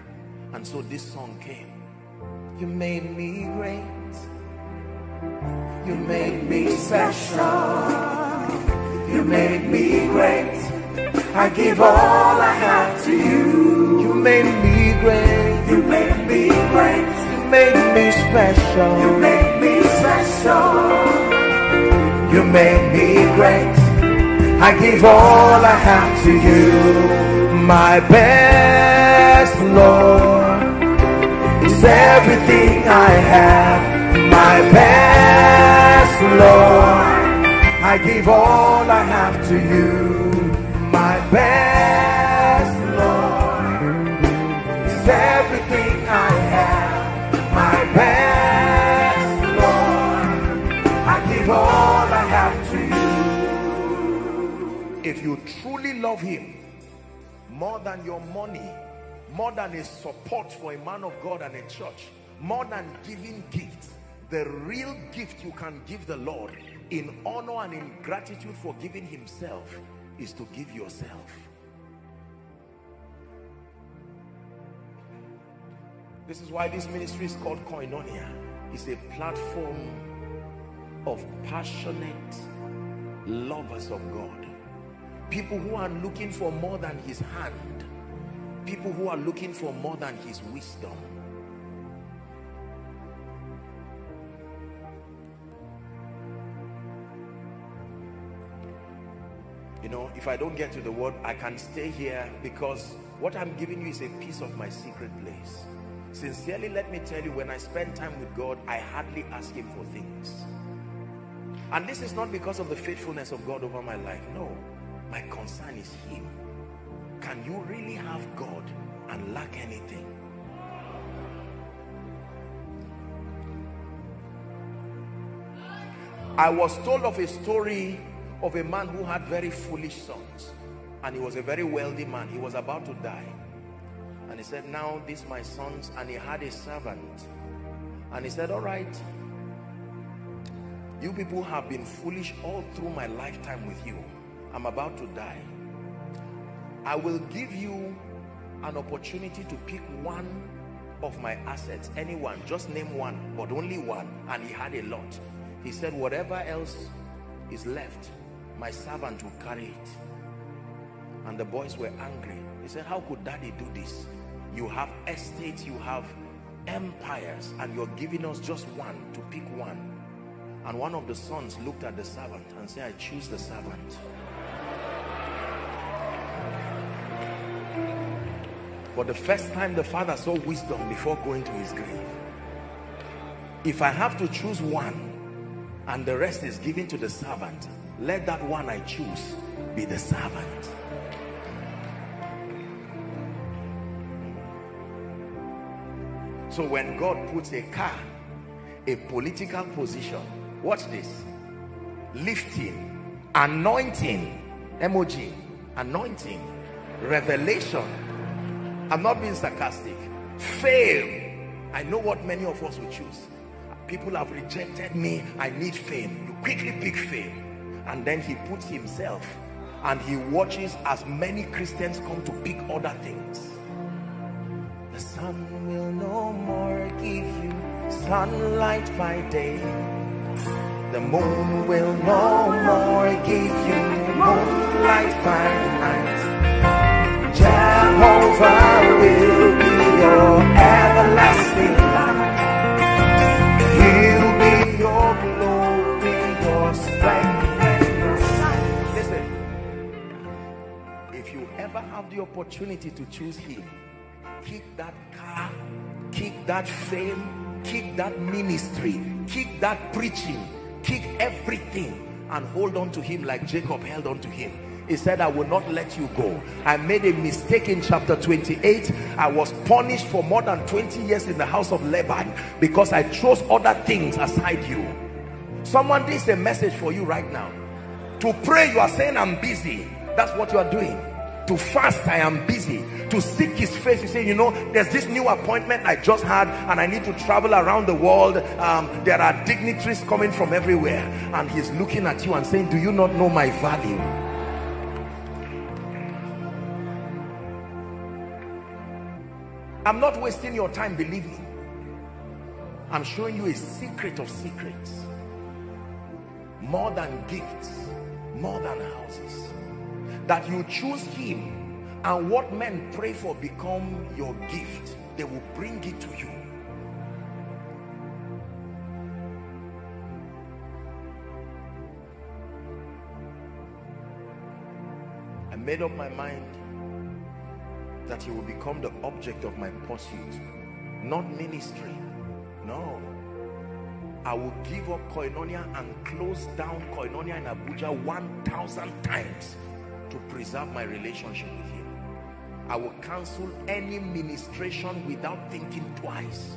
And so this song came. You made me great. You made me special. You made me great. I give all I have to you. You made me great. You made me great. You made me special. You made me special. You made me great. I give all I have to you, my best Lord. It's everything I have, my best Lord. I give all I have to you, my best Lord. It's everything I have, my best Lord. I give all I have to you. If you truly love him more than your money, more than a support for a man of God and a church, more than giving gifts, the real gift you can give the Lord in honor and in gratitude for giving himself is to give yourself. This is why this ministry is called Koinonia. It's a platform of passionate lovers of God. People who are looking for more than his hand. People who are looking for more than his wisdom. You know, if I don't get to the word, I can stay here, because what I'm giving you is a piece of my secret place. Sincerely, let me tell you, when I spend time with God, I hardly ask him for things. And this is not because of the faithfulness of God over my life. No, my concern is him. Can you really have God and lack anything? I was told of a story of a man who had very foolish sons, and he was a very wealthy man. He was about to die, and he said, now these my sons, and he had a servant, and he said, all right, you people have been foolish all through my lifetime with you. I'm about to die. I will give you an opportunity to pick one of my assets, anyone, just name one, but only one. And he had a lot. He said, whatever else is left, my servant will carry it. And the boys were angry. He said, how could daddy do this? You have estates, you have empires, and you're giving us just one to pick one. And one of the sons looked at the servant and said, I choose the servant. For the first time, the father saw wisdom before going to his grave. If I have to choose one and the rest is given to the servant, let that one I choose be the servant. So when God puts a car, a political position, watch this, lifting, anointing, emoji, anointing, revelation, I'm not being sarcastic. Fame. I know what many of us will choose. People have rejected me. I need fame. You quickly pick fame. And then he puts himself and he watches as many Christians come to pick other things. The sun will no more give you sunlight by day. The moon will no more give you moonlight by night. Jehovah will be your everlasting light. He'll be your glory, your strength, and your sight. Listen, if you ever have the opportunity to choose him, kick that car, kick that fame, kick that ministry, kick that preaching, kick everything, and hold on to him like Jacob held on to him. He said, I will not let you go. I made a mistake in chapter 28. I was punished for more than 20 years in the house of Laban because I chose other things aside you. Someone, this is a message for you right now. To pray, you are saying, I'm busy. That's what you are doing. To fast, I am busy. To seek his face, you say, you know, there's this new appointment I just had and I need to travel around the world. There are dignitaries coming from everywhere. And he's looking at you and saying, do you not know my value? I'm not wasting your time, believe me. I'm showing you a secret of secrets. More than gifts, more than houses. That you choose him, and what men pray for become your gift. They will bring it to you. made up my mind that he will become the object of my pursuit, not ministry. No, I will give up Koinonia and close down Koinonia in Abuja 1,000 times to preserve my relationship with him. I will cancel any ministration without thinking twice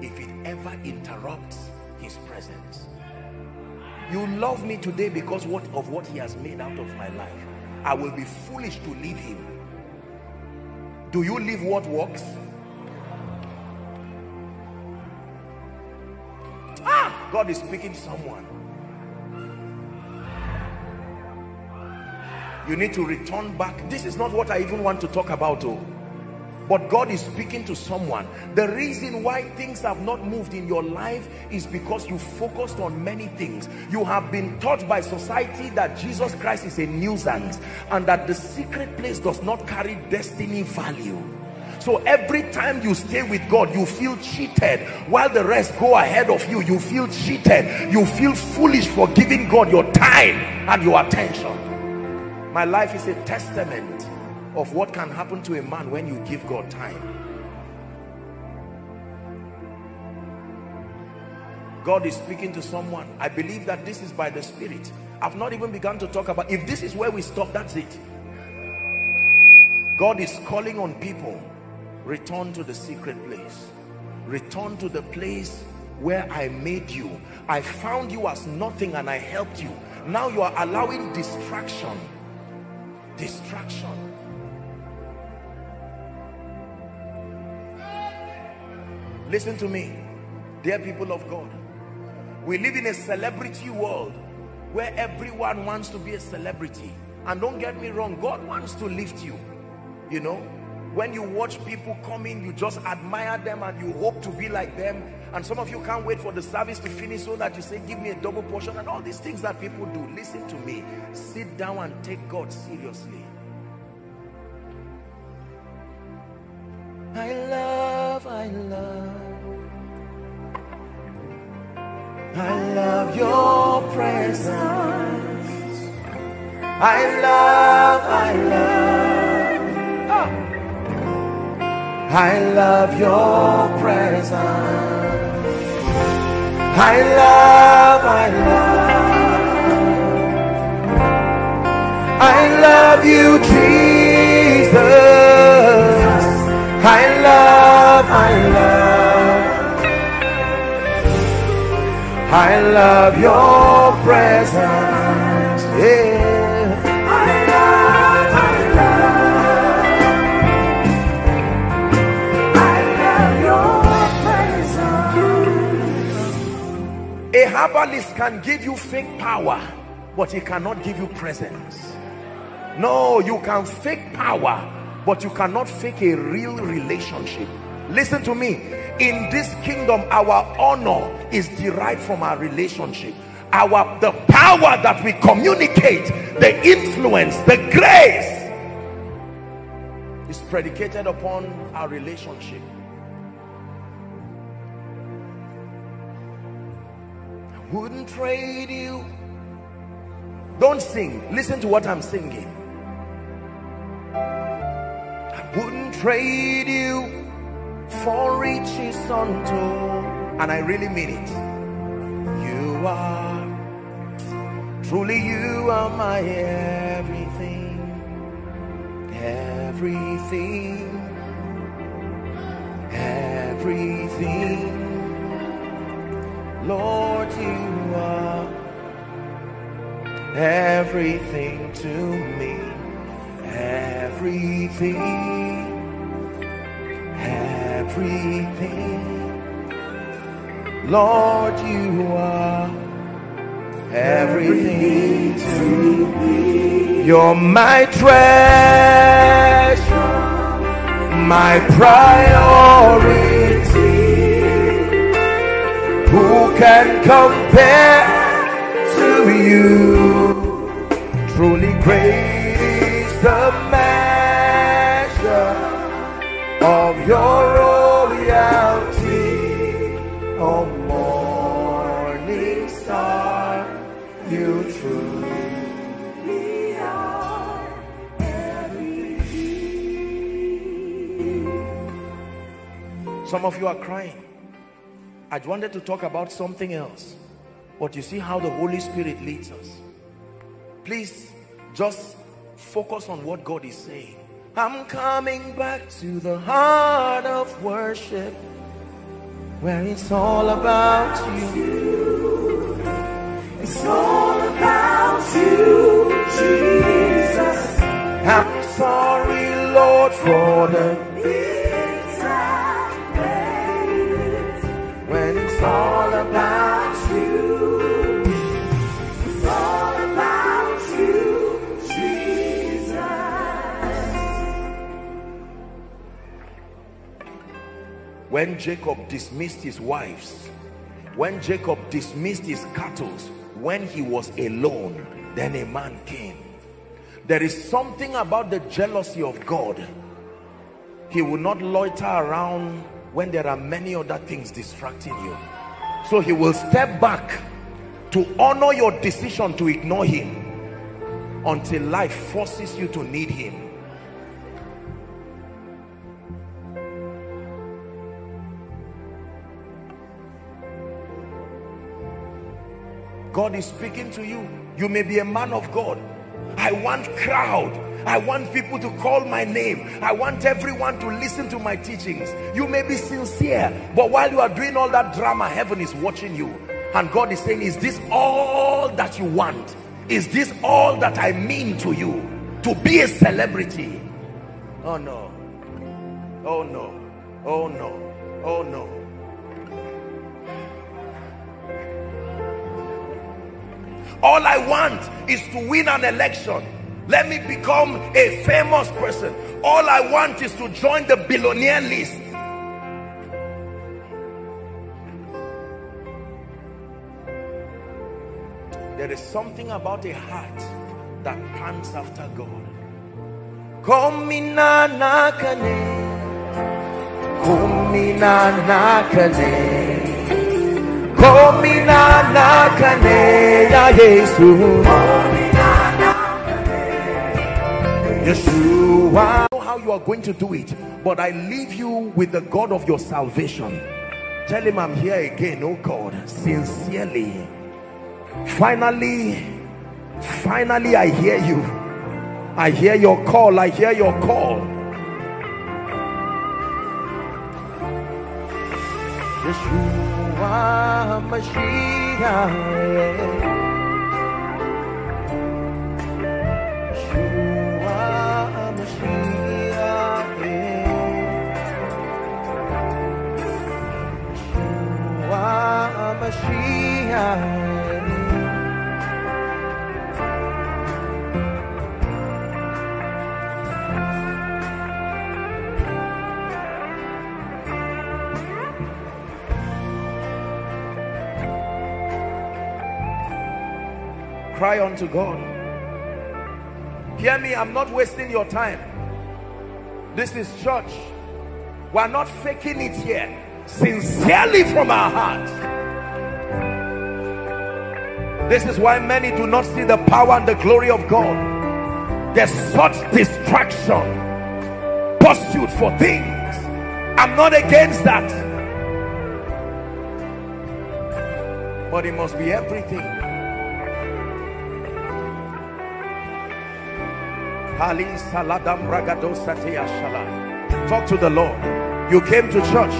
if it ever interrupts his presence. You love me today because of what he has made out of my life. I will be foolish to leave him. Do you leave what works? God is speaking to someone. You need to return back. This is not what I even want to talk about, oh. But God is speaking to someone. The reason why things have not moved in your life is because you focused on many things. You have been taught by society that Jesus Christ is a nuisance and that the secret place does not carry destiny value. So every time you stay with God, you feel cheated. While the rest go ahead of you, you feel cheated. You feel foolish for giving God your time and your attention. My life is a testament of what can happen to a man when you give God time. God is speaking to someone. I believe that this is by the Spirit. I've not even begun to talk about, if this is where we stop, that's it. God is calling on people. Return to the secret place. Return to the place where I made you. I found you as nothing and I helped you. Now you are allowing distraction. Distraction. Listen to me, dear people of God. We live in a celebrity world where everyone wants to be a celebrity. And don't get me wrong, God wants to lift you. You know, when you watch people come in, you just admire them and you hope to be like them. And some of you can't wait for the service to finish so that you say, give me a double portion, and all these things that people do. Listen to me. Sit down and take God seriously. I love your presence. I love your presence. I love you, Jesus. I love your presence. Yeah. A herbalist can give you fake power, but he cannot give you presence. No, you can fake power, but you cannot fake a real relationship. Listen to me. In this kingdom, our honor is derived from our relationship. The power that we communicate, the influence, the grace is predicated upon our relationship. Wouldn't trade you. Don't sing. Listen to what I'm singing. I wouldn't trade you for riches untold. And I really mean it. You are, truly you are my everything. Everything. Everything. Lord, you are everything to me, everything, everything. Lord, you are everything to me. You're my treasure, my priority. Who can compare to you? Truly great is the measure of your royalty. O morning star, you truly are. Some of you are crying. I wanted to talk about something else, but you see how the Holy Spirit leads us. Please just focus on what God is saying. I'm coming back to the heart of worship, where it's all about you. It's all about you, Jesus. I'm sorry, Lord, for the things I made. When it's all about you, it's all about you, Jesus. When Jacob dismissed his wives, when Jacob dismissed his cattle, when he was alone, then a man came. There is something about the jealousy of God. He will not loiter around when there are many other things distracting you. So he will step back to honor your decision to ignore him until life forces you to need him. God is speaking to you. You may be a man of God. I want crowd. I want people to call my name. I want everyone to listen to my teachings. You may be sincere, but while you are doing all that drama, heaven is watching you. And God is saying, is this all that you want? Is this all that I mean to you? To be a celebrity? Oh no. Oh no. Oh no. Oh no. All I want is to win an election. Let me become a famous person. All I want is to join the billionaire list. There is something about a heart that pants after God. I don't know how you are going to do it, but I leave you with the God of your salvation. Tell him, I'm here again, oh God, sincerely. Finally, I hear you. I hear your call. I hear your call. Yeshua Mashiach, Yeshua Mashiach, Yeshua Mashiach. Cry unto God. Hear me, I'm not wasting your time. This is church. We're not faking it here. Sincerely from our hearts. This is why many do not see the power and the glory of God. There's such distraction, pursuit for things. I'm not against that, but it must be everything. Talk to the Lord. You came to church.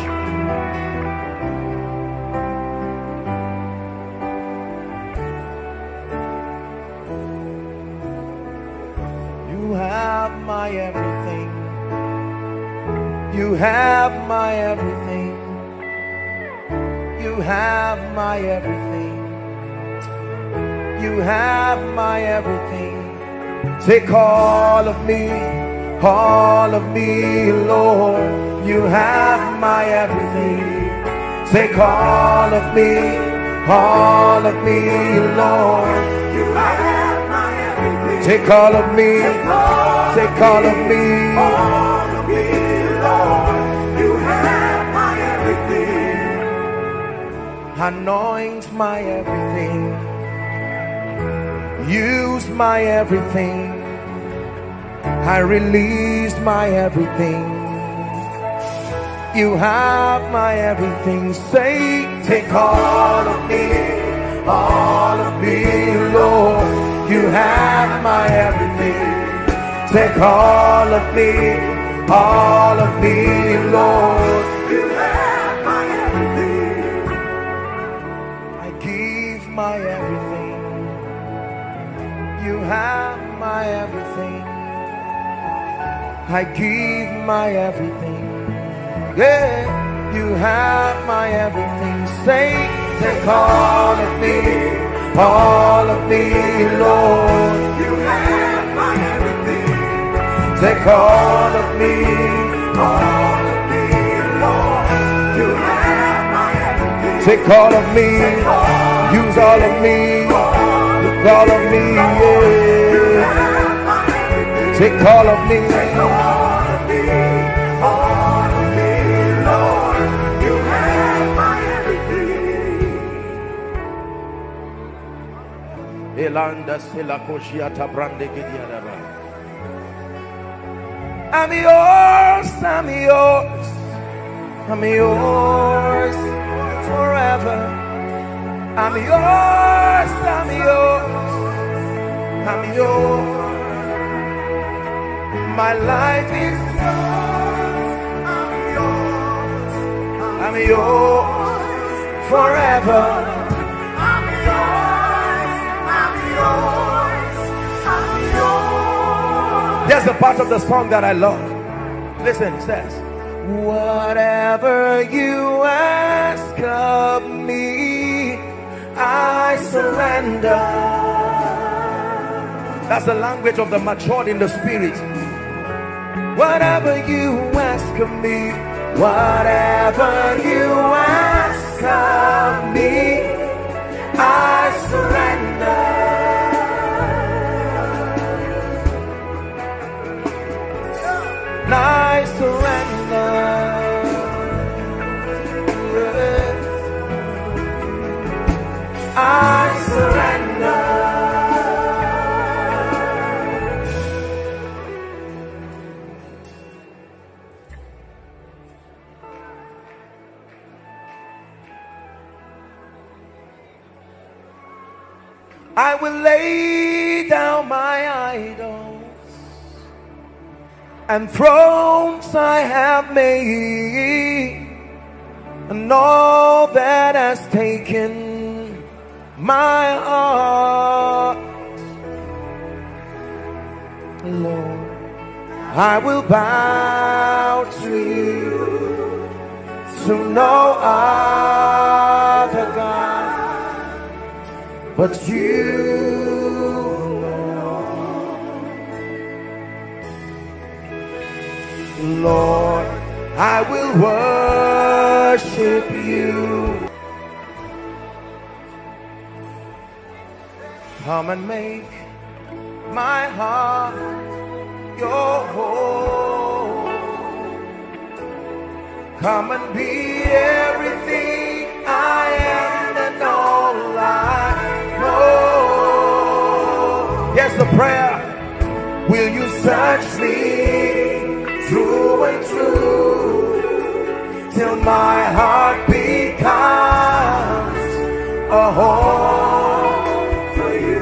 You have my everything. You have my everything. You have my everything. You have my everything. Take all of me, Lord. You have my everything. Take all of me, Lord. You have my everything. Take all of me, take all of me, all of me, Lord. You have my everything. Anoint my everything. Use my everything. I release my everything. You have my everything. Say, take all of me, Lord. You have my everything. Take all of me, Lord. You have my everything. I give my everything. You have my everything. I give my everything. Yeah, you have my everything. Say, take all of me, Lord. You have my everything. Take all of me, Lord. You have my everything. Take all of me, use all of me, look all of me, yeah. Take all of me. Take all of me. I'm yours, I'm yours, I'm yours forever. I'm yours, I'm yours, I'm yours. My life is yours, I'm yours, I'm yours forever. There's a part of the song that I love. Listen, it says, whatever you ask of me, I surrender. That's the language of the matured in the spirit. Whatever you ask of me, whatever you ask of me, I surrender. I surrender. I surrender. I will lay down my idol and thrones I have made, and all that has taken my heart, Lord, I will bow to you, to no other God but you. Lord, I will worship you. Come and make my heart your home. Come and be everything I am and all I know. Yes, the prayer. Will you search me through and through, till my heart becomes a home for you.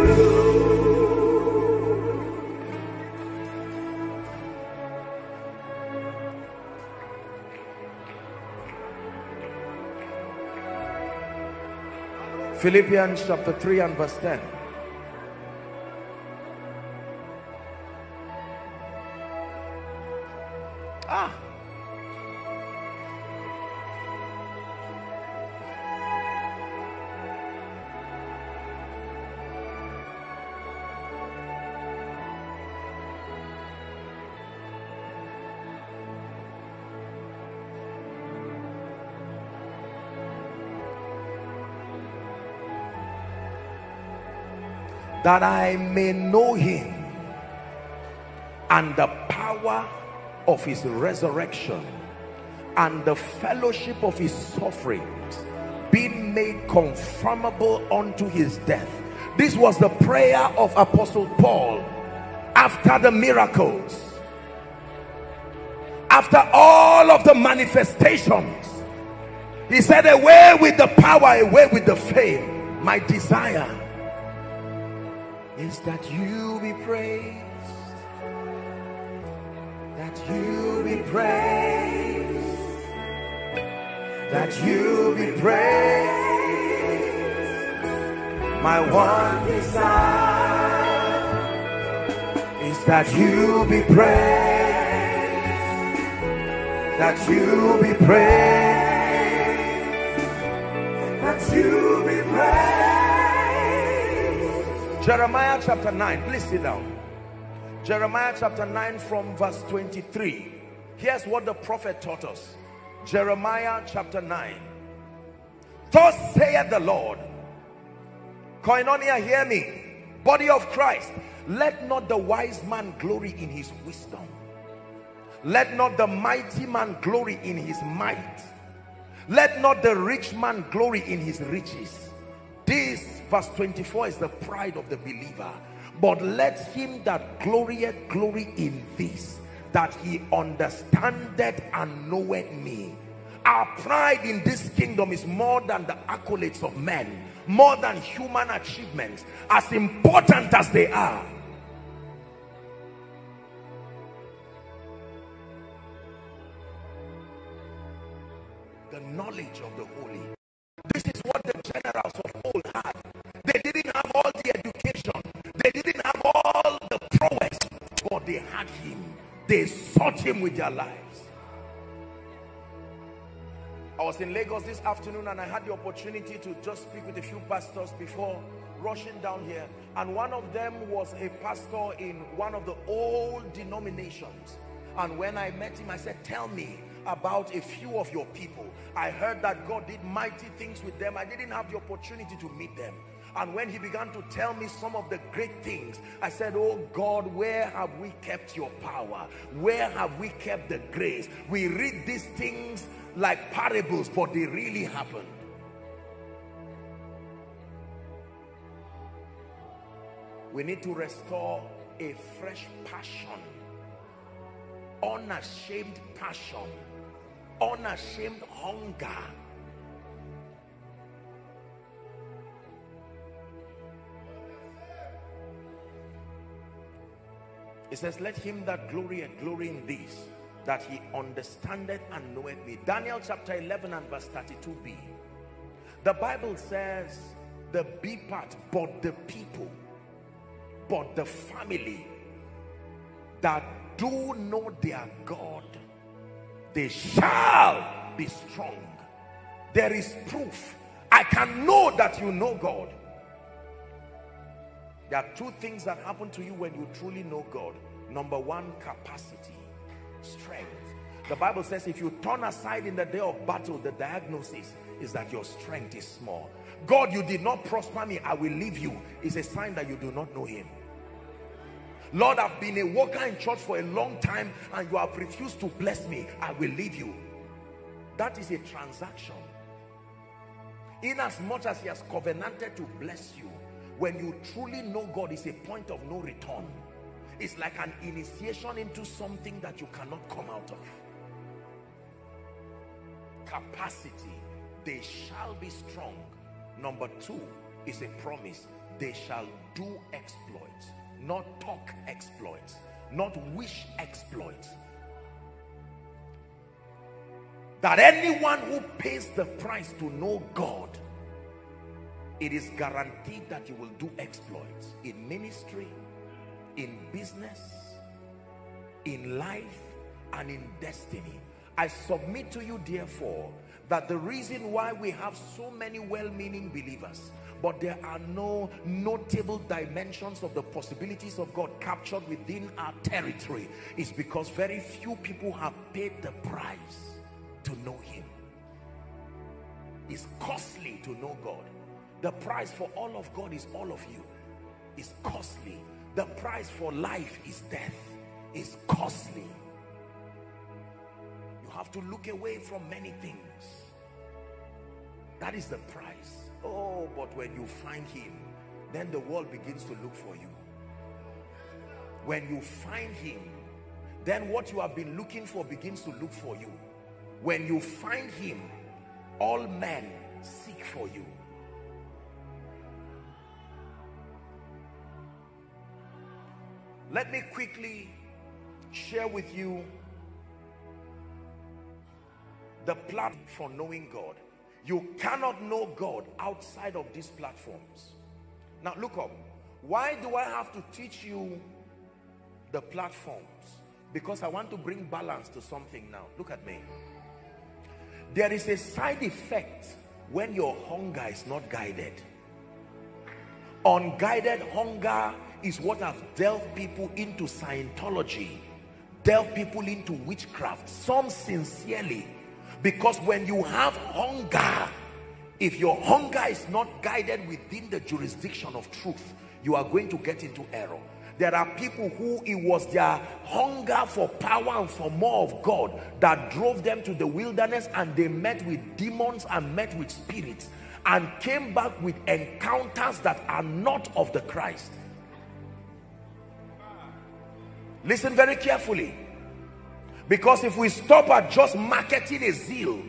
Philippians chapter 3 and verse 10. That I may know him and the power of his resurrection and the fellowship of his sufferings, being made conformable unto his death. This was the prayer of Apostle Paul after the miracles, after all of the manifestations, he said, away with the power, away with the fame. My desire is that you be praised, that you be praised, that you be praised. My one desire is that you be praised, that you be praised, that you be praised. Jeremiah chapter 9, please sit down. Jeremiah chapter 9 from verse 23. Here's what the prophet taught us. Jeremiah chapter 9. Thus saith the Lord. Koinonia, hear me. Body of Christ, let not the wise man glory in his wisdom. Let not the mighty man glory in his might. Let not the rich man glory in his riches. This, verse 24, is the pride of the believer. But let him that glorieth glory in this, that he understandeth and knoweth me. Our pride in this kingdom is more than the accolades of men, more than human achievements, as important as they are. The knowledge of the holy. This is what the generals of old had. They didn't have all the education, they didn't have all the prowess, but they had him. They sought him with their lives. I was in Lagos this afternoon and I had the opportunity to just speak with a few pastors before rushing down here, and one of them was a pastor in one of the old denominations. And when I met him, I said, tell me about a few of your people. I heard that God did mighty things with them. I didn't have the opportunity to meet them. And when he began to tell me some of the great things, I said, oh God, where have we kept your power? Where have we kept the grace? We read these things like parables, but they really happened. We need to restore a fresh passion, unashamed passion, unashamed hunger. It says, let him that glorieth glory in this, that he understandeth and knoweth me. Daniel chapter 11 and verse 32b. The Bible says, the B part, but the people, but the family that do know their God, they shall be strong. There is proof. I can know that you know God. There are two things that happen to you when you truly know God. Number one, capacity, strength. The Bible says if you turn aside in the day of battle, the diagnosis is that your strength is small. God, you did not prosper me, I will leave you, is a sign that you do not know him. Lord, I've been a worker in church for a long time and you have refused to bless me, I will leave you. That is a transaction. In as much as he has covenanted to bless you, when you truly know God, is a point of no return. It's like an initiation into something that you cannot come out of. Capacity, they shall be strong. Number two is a promise, they shall do exploits. Not talk exploits, not wish exploits. That anyone who pays the price to know God, it is guaranteed that you will do exploits in ministry, in business, in life, and in destiny. I submit to you, therefore, that the reason why we have so many well-meaning believers, but there are no notable dimensions of the possibilities of God captured within our territory, is because very few people have paid the price to know him. It's costly to know God. The price for all of God is all of you. It's costly. The price for life is death. It's costly. You have to look away from many things. That is the price. Oh, but when you find him, then the world begins to look for you. When you find him, then what you have been looking for begins to look for you. When you find him, all men seek for you. Let me quickly share with you the platform for knowing God. You cannot know God outside of these platforms. Now look up. Why do I have to teach you the platforms? Because I want to bring balance to something now. Look at me. There is a side effect when your hunger is not guided. Unguided hunger is what have delved people into Scientology, delved people into witchcraft, some sincerely. Because when you have hunger, if your hunger is not guided within the jurisdiction of truth, you are going to get into error. There are people who it was their hunger for power and for more of God that drove them to the wilderness, and they met with demons and met with spirits and came back with encounters that are not of the Christ. Listen very carefully, because if we stop at just marketing a zeal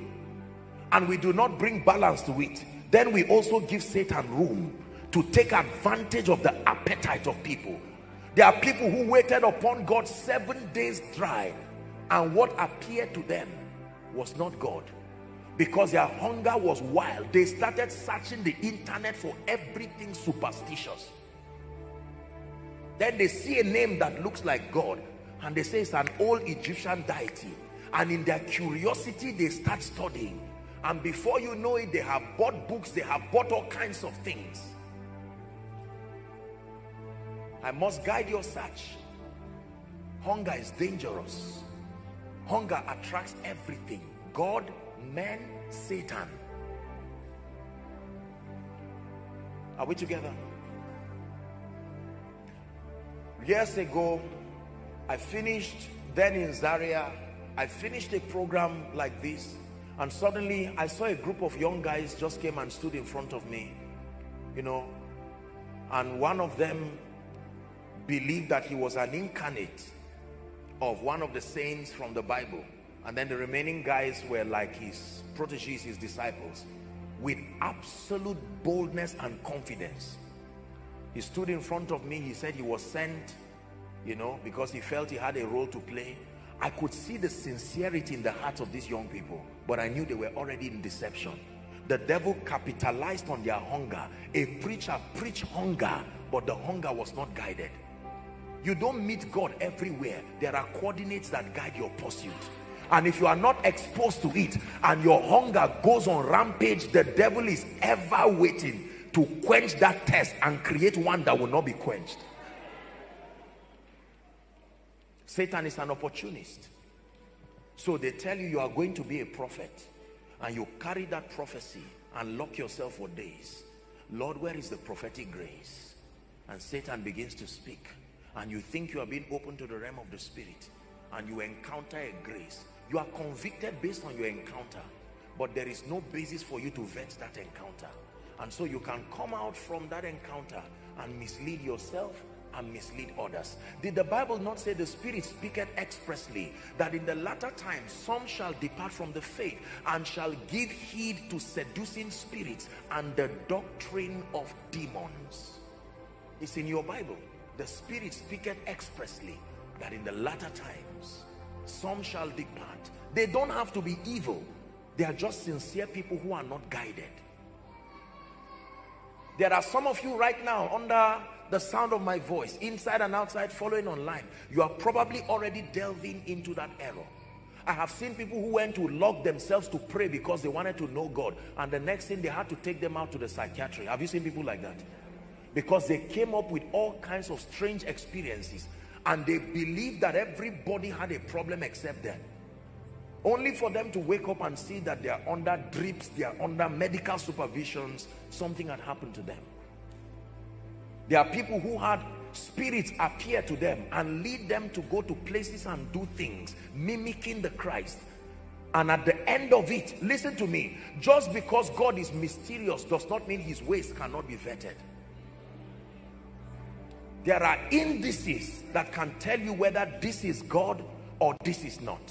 and we do not bring balance to it, then we also give Satan room to take advantage of the appetite of people. There are people who waited upon God 7 days dry, and what appeared to them was not God, because their hunger was wild. They started searching the internet for everything superstitious. Then they see a name that looks like God, and they say it's an old Egyptian deity, and in their curiosity they start studying, and before you know it, they have bought books, they have bought all kinds of things. I must guide your search. Hunger is dangerous. Hunger attracts everything: God, man, Satan. Are we together? Years ago, I finished then in Zaria. I finished a program like this, and suddenly I saw a group of young guys just came and stood in front of me, you know, and one of them believed that he was an incarnate of one of the saints from the Bible, and then the remaining guys were like his proteges, his disciples. With absolute boldness and confidence, he stood in front of me. He said he was sent, you know, because he felt he had a role to play. I could see the sincerity in the hearts of these young people, but I knew they were already in deception. The devil capitalized on their hunger. A preacher preached hunger, but the hunger was not guided. You don't meet God everywhere. There are coordinates that guide your pursuit. And if you are not exposed to it and your hunger goes on rampage, the devil is ever waiting to quench that thirst and create one that will not be quenched. Satan is an opportunist. So they tell you you are going to be a prophet, and you carry that prophecy and lock yourself for days. Lord, where is the prophetic grace? And Satan begins to speak, and you think you are being open to the realm of the spirit, and you encounter a grace. You are convicted based on your encounter, but there is no basis for you to vet that encounter. And so you can come out from that encounter and mislead yourself and mislead others. Did the Bible not say the Spirit speaketh expressly that in the latter time some shall depart from the faith and shall give heed to seducing spirits and the doctrine of demons? It's in your Bible. The Spirit speaketh expressly that in the latter times some shall depart. They don't have to be evil. They are just sincere people who are not guided. There are some of you right now under the sound of my voice, inside and outside, following online. You are probably already delving into that error. I have seen people who went to lock themselves to pray because they wanted to know God, and the next thing they had to take them out to the psychiatry. Have you seen people like that? Because they came up with all kinds of strange experiences, and they believed that everybody had a problem except them, only for them to wake up and see that they are under drips, they are under medical supervisions. Something had happened to them. There are people who had spirits appear to them and lead them to go to places and do things mimicking the Christ. And at the end of it, listen to me, just because God is mysterious does not mean his ways cannot be vetted. There are indices that can tell you whether this is God or this is not.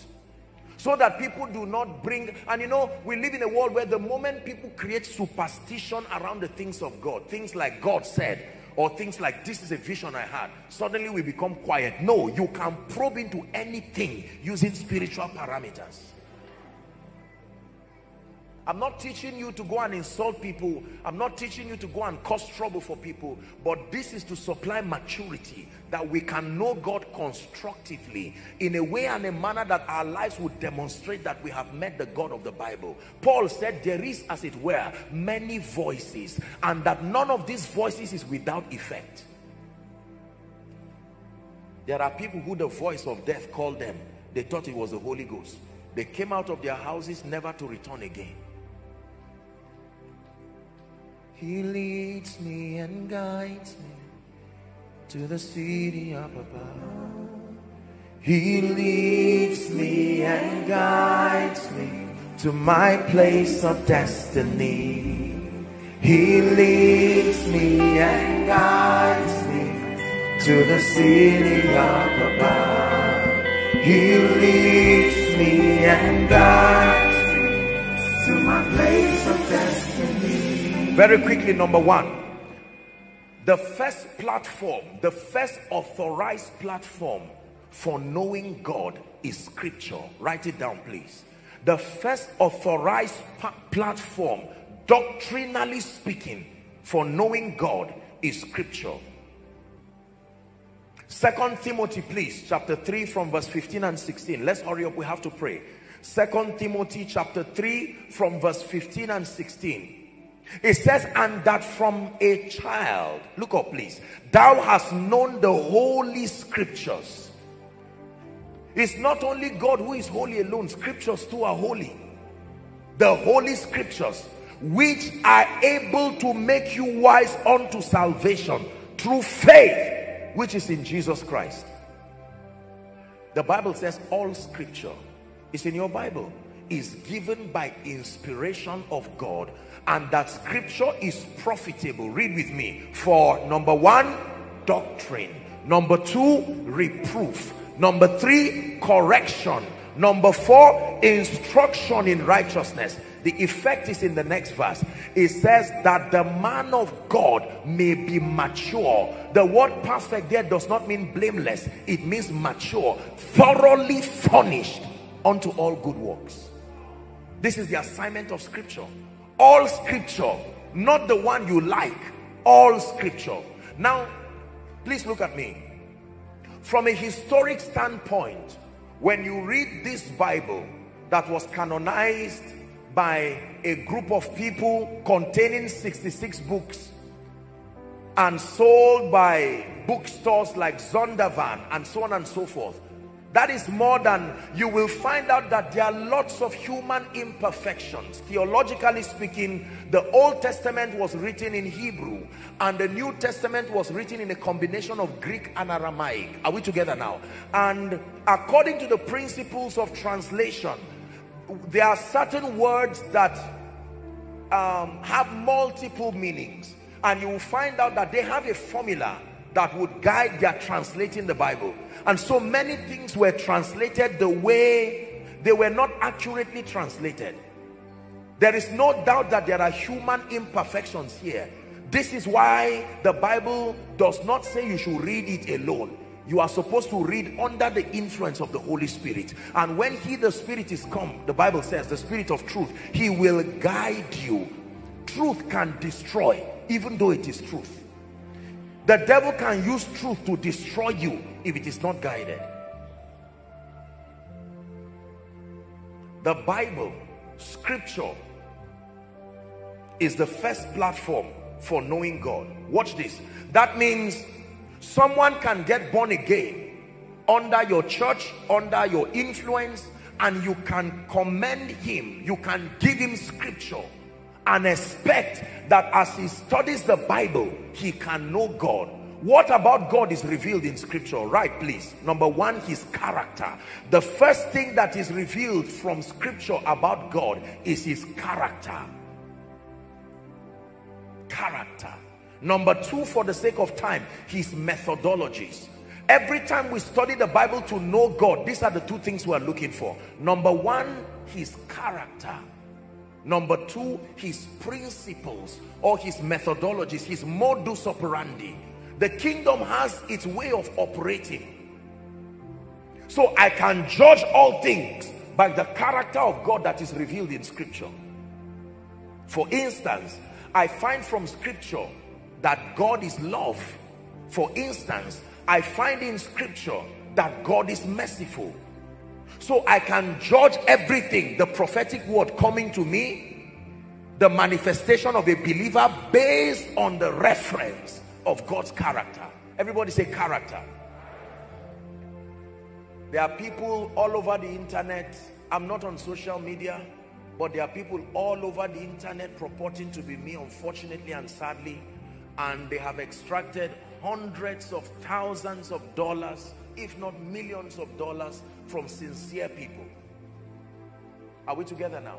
So that people do not bring, and you know, we live in a world where the moment people create superstition around the things of God, things like God said, or things like this is a vision I had, suddenly we become quiet. No, you can probe into anything using spiritual parameters. I'm not teaching you to go and insult people. I'm not teaching you to go and cause trouble for people. But this is to supply maturity, that we can know God constructively in a way and a manner that our lives would demonstrate that we have met the God of the Bible. Paul said there is, as it were, many voices, and that none of these voices is without effect. There are people who the voice of death called them. They thought it was the Holy Ghost. They came out of their houses never to return again. He leads me and guides me to the city up above. He leads me and guides me to my place of destiny. He leads me and guides me to the city up above. He leads me and guides me to my place of destiny. Very quickly, number one. The first platform, the first authorized platform for knowing God is Scripture. Write it down, please. The first authorized platform, doctrinally speaking, for knowing God is Scripture. 2 Timothy, please, chapter 3 from verse 15 and 16. Let's hurry up, we have to pray. 2 Timothy chapter 3 from verse 15 and 16. It says, and that from a child, look up please, thou hast known the holy scriptures. It's not only God who is holy alone, scriptures too are holy. The holy scriptures, which are able to make you wise unto salvation through faith, which is in Jesus Christ. The Bible says all scripture is in your Bible. Is given by inspiration of God, and that scripture is profitable, read with me, for number one, doctrine, number two, reproof, number three, correction, number four, instruction in righteousness. The effect is in the next verse. It says that the man of God may be mature. The word perfect there does not mean blameless, it means mature, thoroughly furnished unto all good works. This is the assignment of scripture. All scripture, not the one you like, all scripture. Now, please look at me. From a historic standpoint, when you read this Bible that was canonized by a group of people containing 66 books and sold by bookstores like Zondervan and so on and so forth, that is more than, you will find out that there are lots of human imperfections. Theologically speaking, the Old Testament was written in Hebrew and the New Testament was written in a combination of Greek and Aramaic. Are we together now? And according to the principles of translation, there are certain words that have multiple meanings, and you will find out that they have a formula that would guide their translating the Bible. And so many things were translated the way they were not accurately translated. There is no doubt that there are human imperfections here. This is why the Bible does not say you should read it alone. You are supposed to read under the influence of the Holy Spirit. And when he, the Spirit, is come, the Bible says, the Spirit of truth, he will guide you. Truth can destroy, even though it is truth. The devil can use truth to destroy you if it is not guided. The Bible, scripture, is the first platform for knowing God. Watch this. That means someone can get born again under your church, under your influence, and you can commend him. You can give him scripture and expect that as he studies the Bible, he can know God. What about God is revealed in scripture? Right, please. Number one, his character. The first thing that is revealed from scripture about God is his character. Character. Number two, for the sake of time, his methodologies. Every time we study the Bible to know God, these are the two things we are looking for. Number one, his character. Number two, his principles or his methodologies, his modus operandi. The kingdom has its way of operating. So I can judge all things by the character of God that is revealed in Scripture. For instance, I find from Scripture that God is love. For instance, I find in Scripture that God is merciful. So I can judge everything, the prophetic word coming to me, the manifestation of a believer, based on the reference of God's character. Everybody say character. There are people all over the internet, I'm not on social media, but there are people all over the internet purporting to be me, unfortunately and sadly, and they have extracted hundreds of thousands of dollars, if not millions of dollars, from sincere people. Are we together now?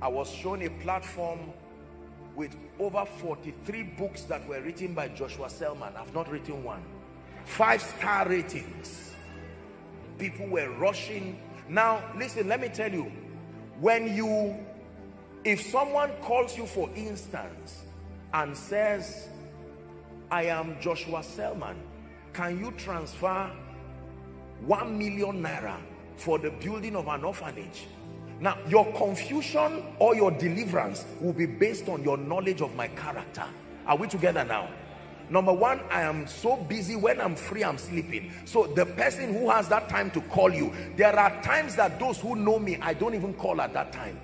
I was shown a platform with over 43 books that were written by Joshua Selman. I've not written one. 5-star ratings. People were rushing. Now, listen, let me tell you, if someone calls you, for instance, and says, I am Joshua Selman, can you transfer 1 million naira for the building of an orphanage? Now, your confusion or your deliverance will be based on your knowledge of my character. Are we together now? Number one, I am so busy. When I'm free, I'm sleeping. So the person who has that time to call you, there are times that those who know me, I don't even call at that time.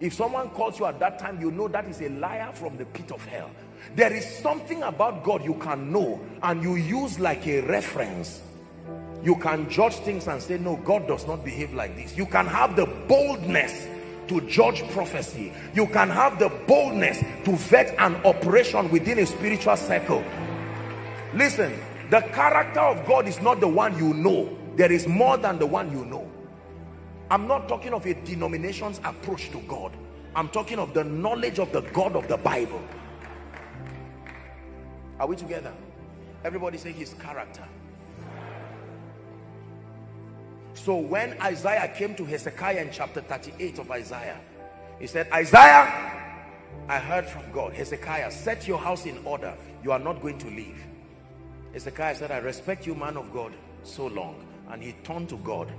If someone calls you at that time, you know that is a liar from the pit of hell. There is something about God you can know and you use like a reference. You can judge things and say, no, God does not behave like this. You can have the boldness to judge prophecy. You can have the boldness to vet an operation within a spiritual circle. Listen, the character of God is not the one you know. There is more than the one you know. I'm not talking of a denomination's approach to God. I'm talking of the knowledge of the God of the Bible. Are we together? Everybody say his character. So when Isaiah came to Hezekiah in chapter 38 of Isaiah, he said, Isaiah, I heard from God. Hezekiah, set your house in order. You are not going to leave. Hezekiah said, I respect you, man of God, so long. And he turned to God.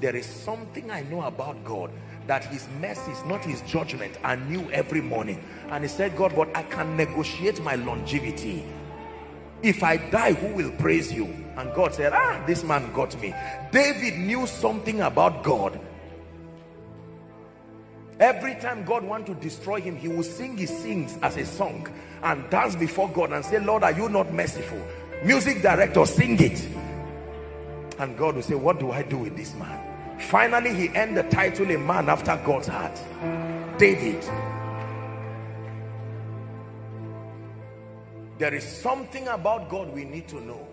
There is something I know about God, that his mercy is not his judgment. I knew every morning. And he said, God, but I can negotiate my longevity. If I die, who will praise you? And God said, ah, this man got me. David knew something about God. Every time God wants to destroy him, he will sing his sins as a song and dance before God and say, Lord, are you not merciful? Music director, sing it. And God will say, what do I do with this man? Finally, he earned the title, a man after God's heart. David. There is something about God we need to know,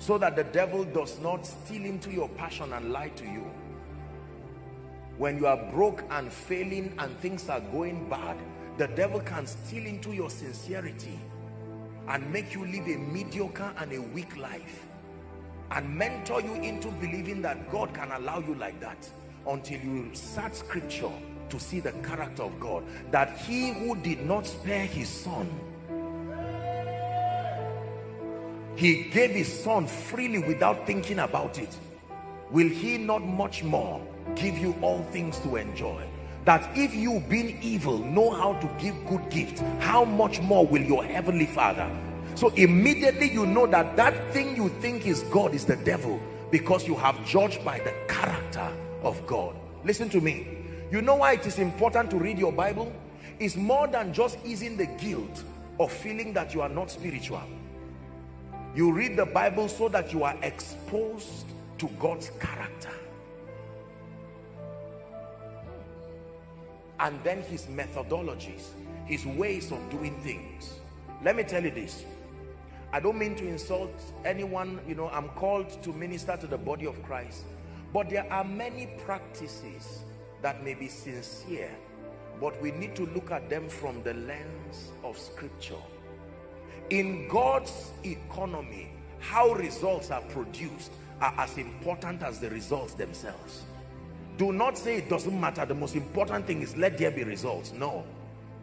so that the devil does not steal into your passion and lie to you. When you are broke and failing and things are going bad, the devil can steal into your sincerity and make you live a mediocre and a weak life, and mentor you into believing that God can allow you like that, until you search Scripture to see the character of God, that he who did not spare his son, he gave his son freely without thinking about it, will he not much more give you all things to enjoy? That if you, being evil, know how to give good gifts, how much more will your heavenly Father? So immediately you know that that thing you think is God is the devil, because you have judged by the character of God. Listen to me. You know why it is important to read your Bible? It's more than just easing the guilt of feeling that you are not spiritual. You read the Bible so that you are exposed to God's character, and then his methodologies, his ways of doing things. Let me tell you this. I don't mean to insult anyone. You know, I'm called to minister to the body of Christ. But there are many practices that may be sincere But we need to look at them from the lens of Scripture. In God's economy, how results are produced are as important as the results themselves. Do not say it doesn't matter. The most important thing is let there be results. No,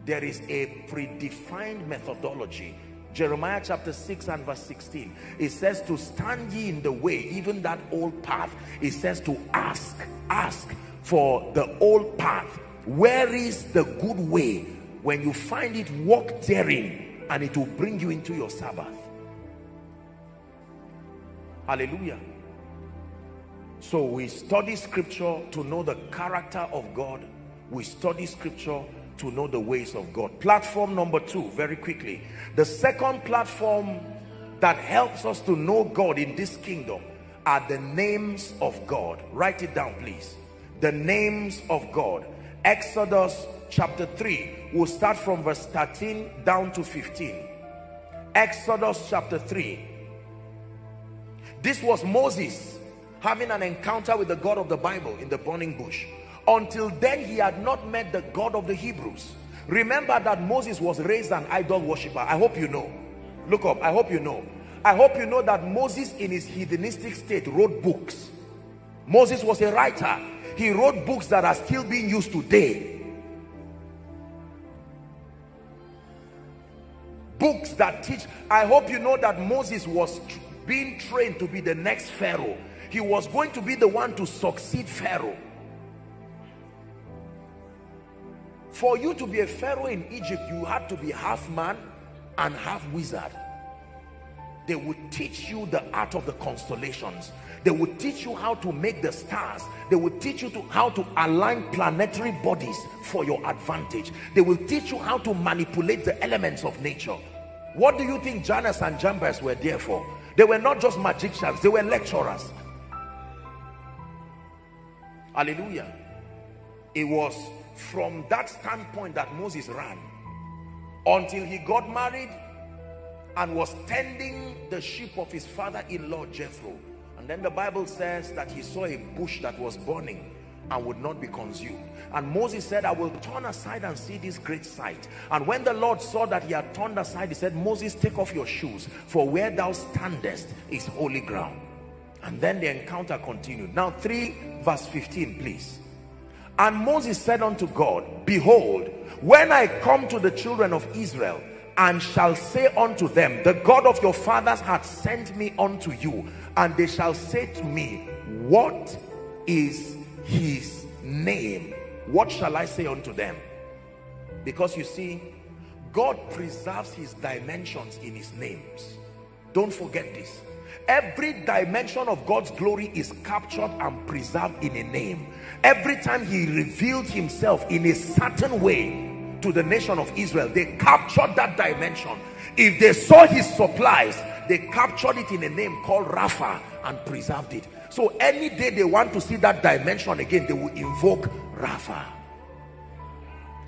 there is a predefined methodology. Jeremiah chapter 6 and verse 16, it says to stand ye in the way, even that old path. It says to ask for the old path. Where is the good way? When you find it, walk therein, and it will bring you into your Sabbath. Hallelujah. So we study Scripture to know the character of God. We study Scripture to know the ways of God. Platform number 2, very quickly. The second platform that helps us to know God in this kingdom are the names of God. Write it down, please. The names of God. Exodus chapter 3. We'll start from verse 13 down to 15. Exodus chapter 3. This was Moses having an encounter with the God of the Bible in the burning bush. Until then, he had not met the God of the Hebrews. Remember that Moses was raised an idol worshiper. I hope you know. Look up. I hope you know. I hope you know that Moses in his heathenistic state wrote books. Moses was a writer. He wrote books that are still being used today. Books that teach. I hope you know that Moses was being trained to be the next Pharaoh. He was going to be the one to succeed Pharaoh. For you to be a Pharaoh in Egypt, you had to be half man and half wizard. They would teach you the art of the constellations. They would teach you how to make the stars. They would teach you how to align planetary bodies for your advantage. They will teach you how to manipulate the elements of nature. What do you think Janus and Jambres were there for? They were not just magicians, they were lecturers. Hallelujah. It was from that standpoint that Moses ran until he got married and was tending the sheep of his father-in-law Jethro. And then the Bible says that he saw a bush that was burning and would not be consumed. And Moses said, I will turn aside and see this great sight. And when the Lord saw that he had turned aside, he said, Moses, take off your shoes, for where thou standest is holy ground. And then the encounter continued. Now 3 verse 15, please. And Moses said unto God, Behold, when I come to the children of Israel, and shall say unto them, The God of your fathers hath sent me unto you, and they shall say to me, What is his name? What shall I say unto them? Because you see, God preserves his dimensions in his names. Don't forget this. Every dimension of God's glory is captured and preserved in a name. Every time he revealed himself in a certain way to the nation of Israel, they captured that dimension. If they saw his supplies, they captured it in a name called Rapha and preserved it. So any day they want to see that dimension again, they will invoke Rapha.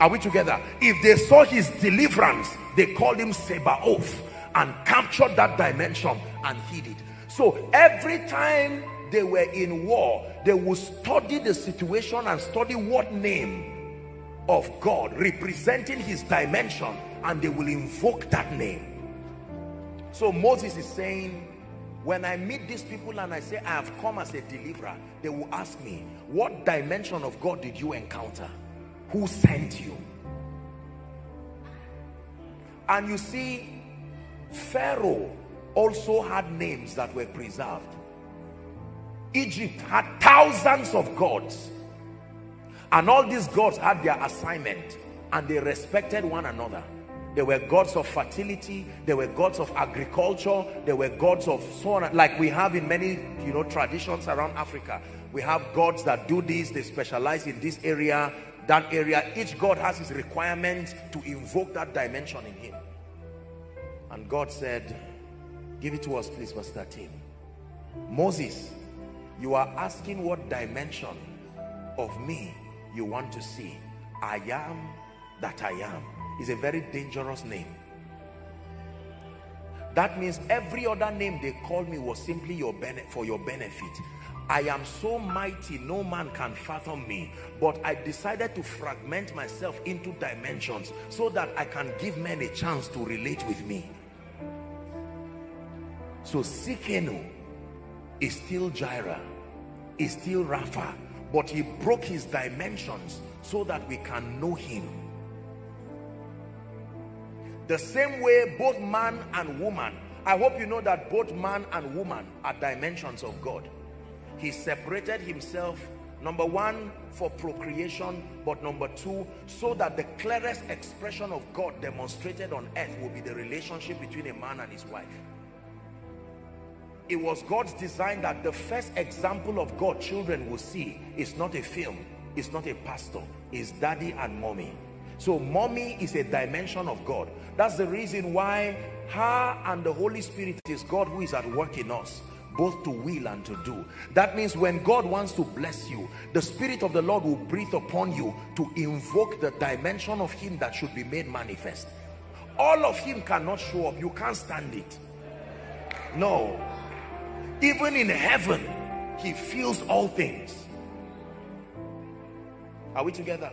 Are we together? If they saw his deliverance, they called him Sebaoth and captured that dimension and hid it. So every time they were in war, they would study the situation and study what name of God representing his dimension, and they will invoke that name. So Moses is saying, when I meet these people and I say I have come as a deliverer, they will ask me, what dimension of God did you encounter? Who sent you? And you see, Pharaoh also had names that were preserved. Egypt had thousands of gods, and all these gods had their assignment, and they respected one another. There were gods of fertility, there were gods of agriculture, there were gods of so on, like we have in many, you know, traditions around Africa. We have gods that do this, they specialize in this area, that area. Each god has his requirements to invoke that dimension in him. And God said, give it to us, please, verse 13. Moses, you are asking what dimension of me you want to see. I am that I am is a very dangerous name. That means every other name they called me was simply for your benefit. I am so mighty, no man can fathom me, but I decided to fragment myself into dimensions so that I can give men a chance to relate with me. So Sikenu is still Jireh, is still Rapha, but he broke his dimensions so that we can know him. The same way both man and woman, I hope you know that both man and woman are dimensions of God. He separated himself, number one, for procreation, but number two, so that the clearest expression of God demonstrated on earth will be the relationship between a man and his wife. It was God's design that the first example of God children will see is not a film, it's not a pastor, it's daddy and mommy. So mommy is a dimension of God. That's the reason why her and the Holy Spirit is God who is at work in us, both to will and to do. That means when God wants to bless you, the Spirit of the Lord will breathe upon you to invoke the dimension of him that should be made manifest. All of him cannot show up. You can't stand it. No. Even in heaven, he fills all things. Are we together?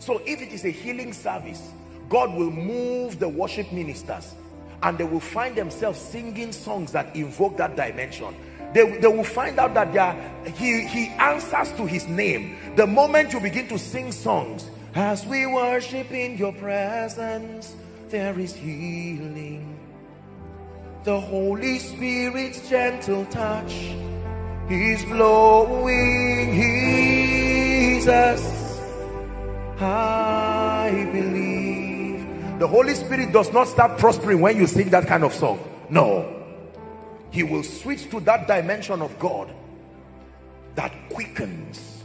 So if it is a healing service, God will move the worship ministers, and they will find themselves singing songs that invoke that dimension. They will find out that he answers to his name. The moment you begin to sing songs, as we worship in your presence, there is healing. The Holy Spirit's gentle touch is blowing. Jesus, I believe. The Holy Spirit does not start prospering when you sing that kind of song. No. He will switch to that dimension of God that quickens.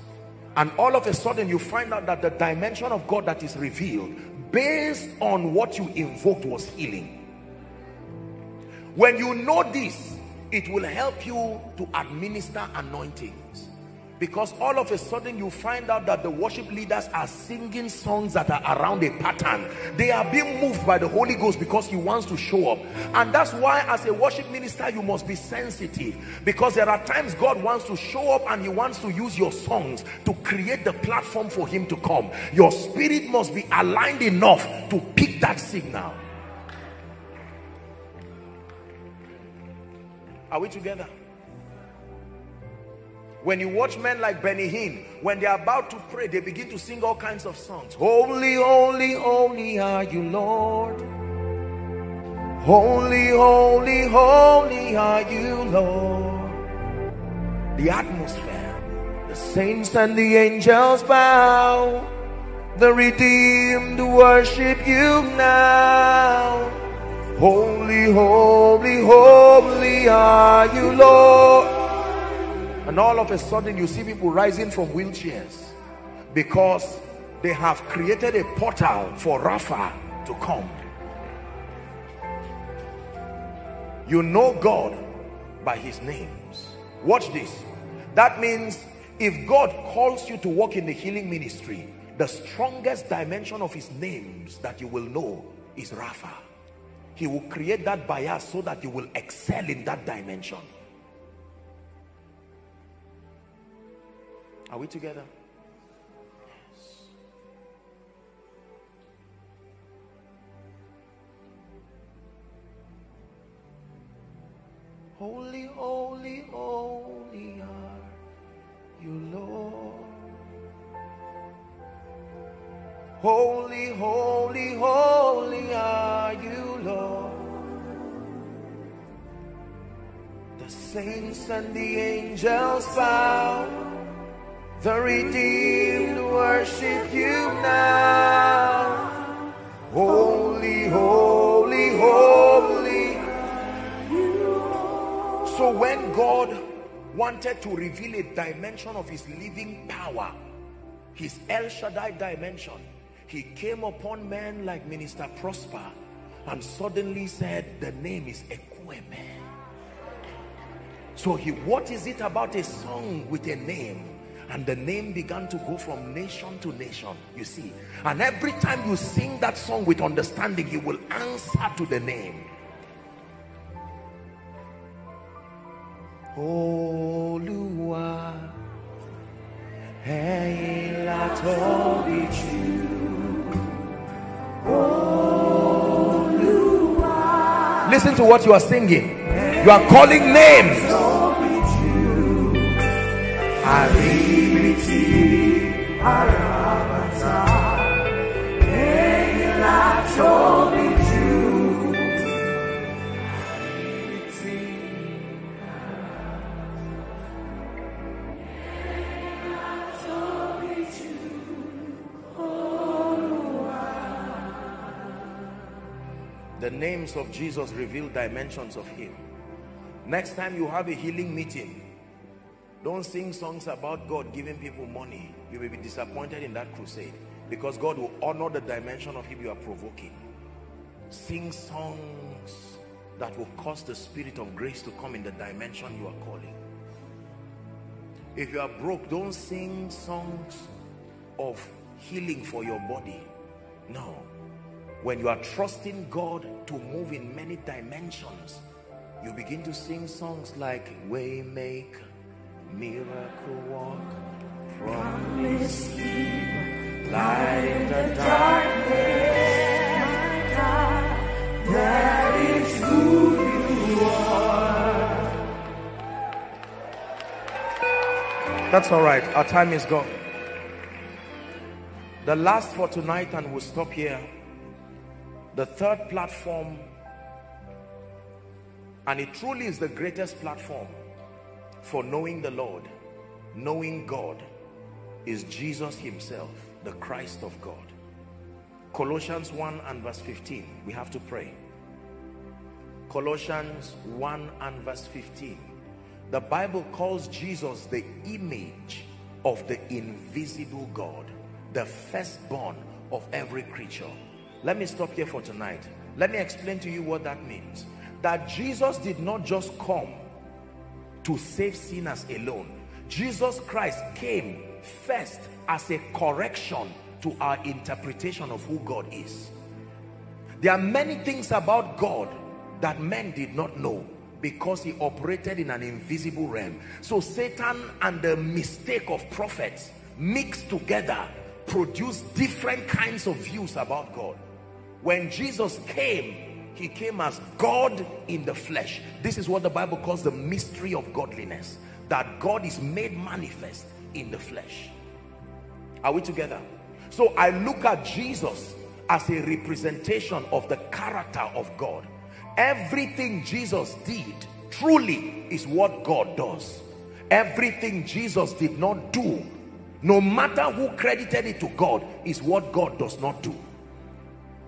And all of a sudden you find out that the dimension of God that is revealed based on what you invoked was healing. When you know this, it will help you to administer anointings. Because all of a sudden you find out that the worship leaders are singing songs that are around a pattern. They are being moved by the Holy Ghost because he wants to show up. And that's why as a worship minister you must be sensitive. Because there are times God wants to show up and he wants to use your songs to create the platform for him to come. Your spirit must be aligned enough to pick that signal. Are we together? When you watch men like Benny Hinn, when they are about to pray, they begin to sing all kinds of songs. Holy, holy, holy are you, Lord. Holy, holy, holy are you, Lord. The atmosphere, the saints and the angels bow. The redeemed worship you now. Holy, holy, holy are you, Lord. And all of a sudden you see people rising from wheelchairs because they have created a portal for Rapha to come. You know God by his names. Watch this. That means if God calls you to work in the healing ministry, the strongest dimension of his names that you will know is Rapha. He will create that bias so that you will excel in that dimension. Are we together? Yes. Holy, holy, holy are you, Lord. Holy, holy, holy are you, Lord. The saints and the angels bow. The redeemed worship you now. Holy, holy, holy. So when God wanted to reveal a dimension of his living power, his El Shaddai dimension, he came upon men like Minister Prosper and suddenly said, the name is Ekweme. So what is it about a song with a name? And the name began to go from nation to nation, you see. And every time you sing that song with understanding, you will answer to the name. Holy. battle with you. Oh, listen to what you are singing. You are calling names. The names of Jesus reveal dimensions of him. Next time you have a healing meeting, don't sing songs about God giving people money. You may be disappointed in that crusade, because God will honor the dimension of him you are provoking. Sing songs that will cause the spirit of grace to come in the dimension you are calling. If you are broke, don't sing songs of healing for your body. No. When you are trusting God to move in many dimensions, you begin to sing songs like Waymaker, Miracle Walk, Promise Keeper, Light in the Darkness, God, that is who you are. That's all right. Our time is gone. The last for tonight, and we'll stop here. The third platform, and it truly is the greatest platform for knowing the Lord, knowing God, is Jesus himself, the Christ of God. Colossians 1 and verse 15, we have to pray. Colossians 1 and verse 15. The Bible calls Jesus the image of the invisible God, the firstborn of every creature. Let me stop here for tonight. Let me explain to you what that means. That Jesus did not just come to save sinners alone. Jesus Christ came first as a correction to our interpretation of who God is. There are many things about God that men did not know, because he operated in an invisible realm. So Satan and the mistake of prophets mixed together produce different kinds of views about God. When Jesus came, he came as God in the flesh. This is what the Bible calls the mystery of godliness, that God is made manifest in the flesh. Are we together? So I look at Jesus as a representation of the character of God. Everything Jesus did truly is what God does. Everything Jesus did not do, no matter who credited it to God, is what God does not do.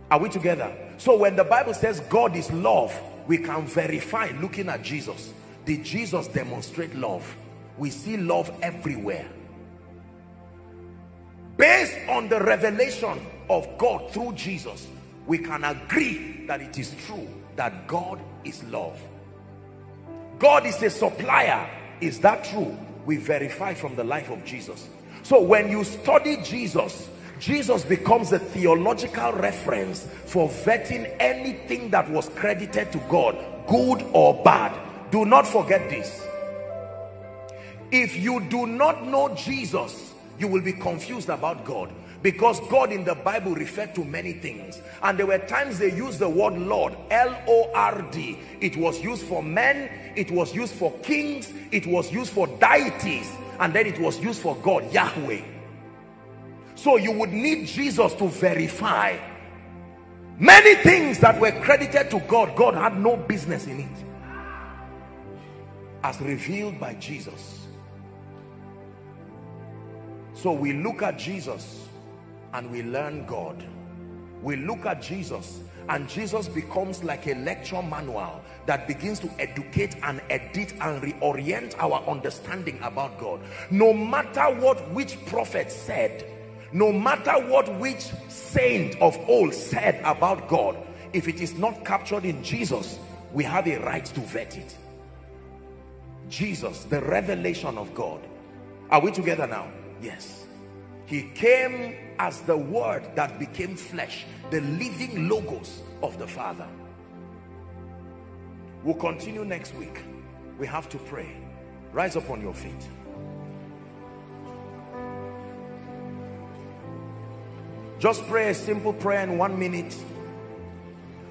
Are we together? So when the Bible says God is love, we can verify looking at Jesus. Did Jesus demonstrate love? We see love everywhere. Based on the revelation of God through Jesus, we can agree that it is true that God is love. God is a supplier. Is that true? We verify from the life of Jesus. So when you study Jesus, Jesus becomes a theological reference for vetting anything that was credited to God, good or bad. Do not forget this. If you do not know Jesus, you will be confused about God, because God in the Bible referred to many things. And there were times they used the word Lord, L-O-R-D. It was used for men, it was used for kings, it was used for deities, and then it was used for God, Yahweh. So you would need Jesus to verify many things that were credited to God. God had no business in it, as revealed by Jesus. So we look at Jesus and we learn God. We look at Jesus and Jesus becomes like a lecture manual that begins to educate and edit and reorient our understanding about God. No matter what which prophet said, no matter what which saint of old said about God, if it is not captured in Jesus, we have a right to vet it. Jesus, the revelation of God. Are we together now? Yes. He came as the Word that became flesh, the living logos of the Father. We'll continue next week. We have to pray. Rise up on your feet. Just pray a simple prayer in 1 minute.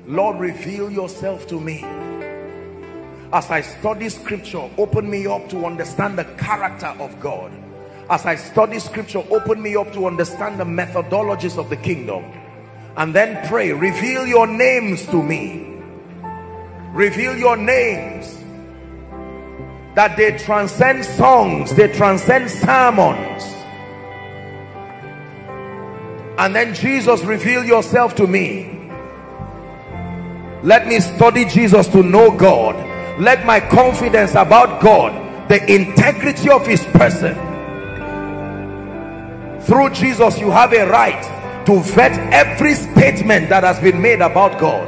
Lord, reveal yourself to me. As I study scripture, open me up to understand the character of God. As I study scripture, open me up to understand the methodologies of the kingdom. And then pray, reveal your names to me. Reveal your names. That they transcend songs, they transcend sermons. And then Jesus, reveal yourself to me. Let me study Jesus to know God. Let my confidence about God, the integrity of his person. Through Jesus, you have a right to vet every statement that has been made about God.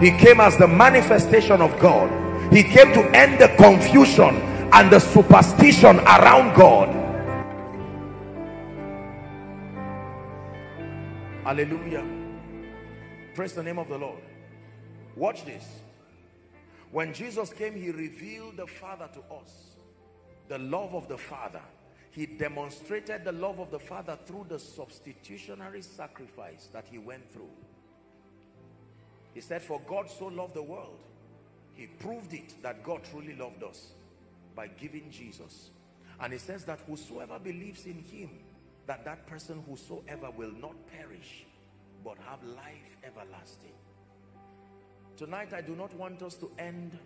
He came as the manifestation of God. He came to end the confusion and the superstition around God. Hallelujah. Praise the name of the Lord. Watch this. When Jesus came, he revealed the Father to us. The love of the Father. He demonstrated the love of the Father through the substitutionary sacrifice that he went through. He said, for God so loved the world. He proved it that God truly loved us by giving Jesus. And he says that whosoever believes in him, that person whosoever will not perish but have life everlasting. Tonight I do not want us to end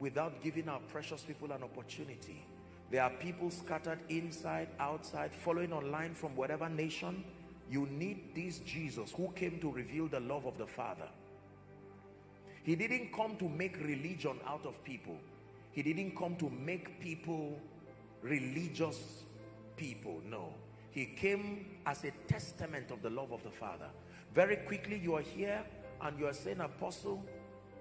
without giving our precious people an opportunity. There are people scattered inside, outside, following online from whatever nation. You need this Jesus who came to reveal the love of the Father. He didn't come to make religion out of people. He didn't come to make people religious people, no. He came as a testament of the love of the Father. Very quickly, you are here and you are saying, Apostle,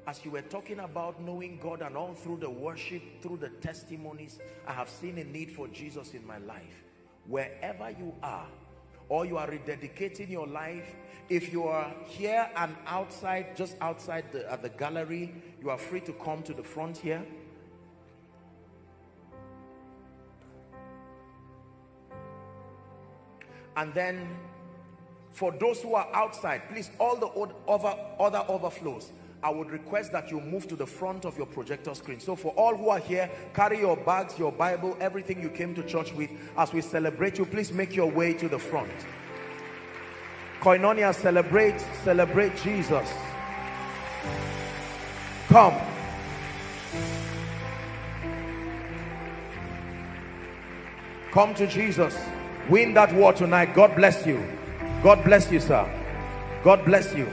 as you were talking about knowing God and all through the worship, through the testimonies, I have seen a need for Jesus in my life. Wherever you are, or you are rededicating your life, if you are here and outside, just outside at the gallery, you are free to come to the front here. And then for those who are outside, please, all the other overflows, I would request that you move to the front of your projector screen. So for all who are here, carry your bags, your Bible, everything you came to church with. As we celebrate you, please make your way to the front. Koinonia, celebrate Jesus. Come. Come to Jesus. Win that war tonight. God bless you. God bless you, sir. God bless you.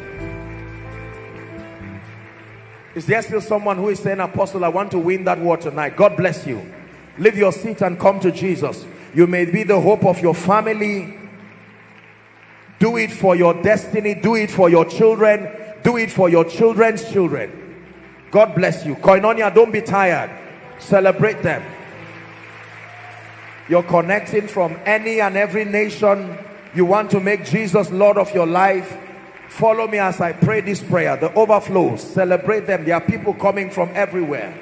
Is there still someone who is saying, Apostle, I want to win that war tonight? God bless you. Leave your seat and come to Jesus. You may be the hope of your family. Do it for your destiny. Do it for your children. Do it for your children's children. God bless you. Koinonia, don't be tired. Celebrate them. You're connecting from any and every nation. You want to make Jesus Lord of your life. Follow me as I pray this prayer. The overflows, celebrate them. There are people coming from everywhere.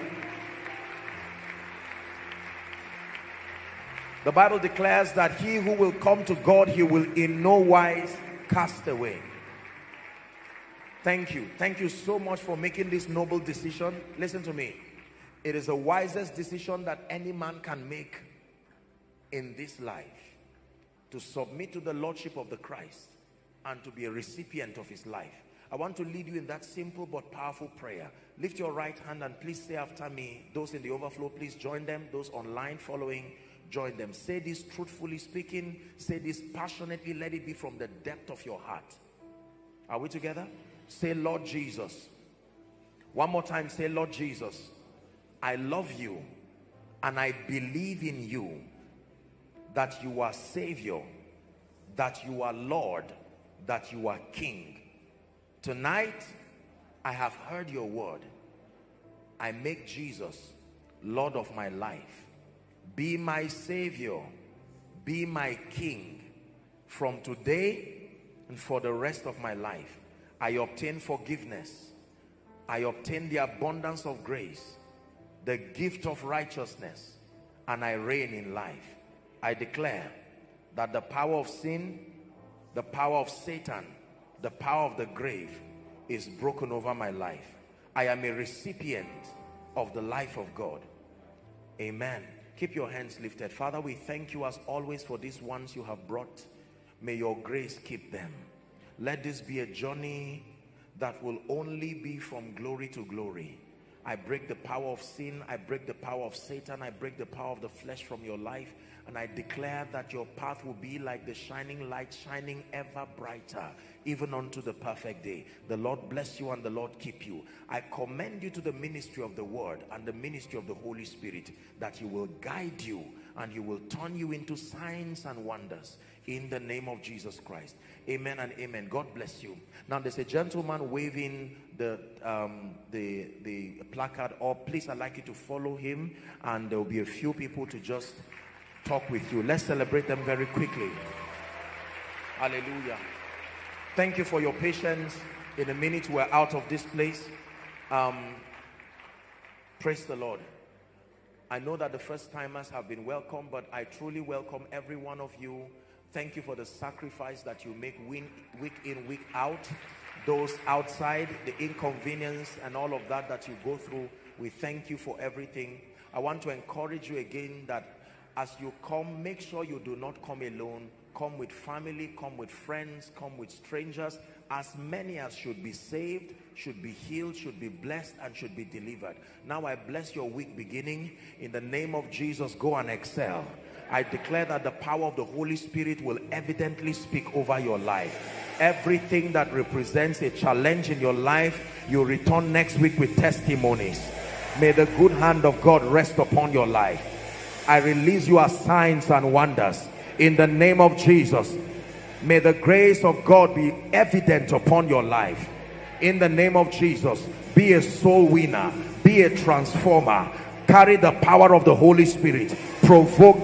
The Bible declares that he who will come to God, he will in no wise cast away. Thank you. Thank you so much for making this noble decision. Listen to me. It is the wisest decision that any man can make in this life, to submit to the Lordship of the Christ and to be a recipient of his life. I want to lead you in that simple but powerful prayer. Lift your right hand and please say after me. Those in the overflow, please join them. Those online following, join them. Say this truthfully speaking. Say this passionately. Let it be from the depth of your heart. Are we together? Say, Lord Jesus. One more time, say, Lord Jesus, I love you and I believe in you, that you are Savior, that you are Lord, that you are King. Tonight, I have heard your word. I make Jesus Lord of my life. Be my Savior. Be my King. From today and for the rest of my life, I obtain forgiveness. I obtain the abundance of grace, the gift of righteousness, and I reign in life. I declare that the power of sin The power of Satan, the power of the grave is broken over my life. I am a recipient of the life of God. Amen. Keep your hands lifted. Father, we thank you as always for these ones you have brought. May your grace keep them. Let this be a journey that will only be from glory to glory. I break the power of sin. I break the power of Satan. I break the power of the flesh from your life. And I declare that your path will be like the shining light, shining ever brighter, even unto the perfect day. The Lord bless you and the Lord keep you. I commend you to the ministry of the word and the ministry of the Holy Spirit, that you will guide you and you will turn you into signs and wonders in the name of Jesus Christ. Amen and amen. God bless you. Now there's a gentleman waving the placard up. Please, I'd like you to follow him, and there will be a few people to just talk with you. Let's celebrate them very quickly. Hallelujah. Thank you for your patience. In a minute we're out of this place. Praise the Lord. I know that the first timers have been welcome, but I truly welcome every one of you. Thank you for the sacrifice that you make week in, week out. Those outside, the inconvenience and all of that you go through, we thank you for everything. I want to encourage you again that as you come, make sure you do not come alone. Come with family, come with friends, come with strangers. As many as should be saved, should be healed, should be blessed, and should be delivered. Now I bless your week beginning. In the name of Jesus, go and excel. I declare that the power of the Holy Spirit will evidently speak over your life. Everything that represents a challenge in your life, you return next week with testimonies. May the good hand of God rest upon your life. I release you as signs and wonders in the name of Jesus. May the grace of God be evident upon your life in the name of Jesus. Be a soul winner, be a transformer, carry the power of the Holy Spirit, provoke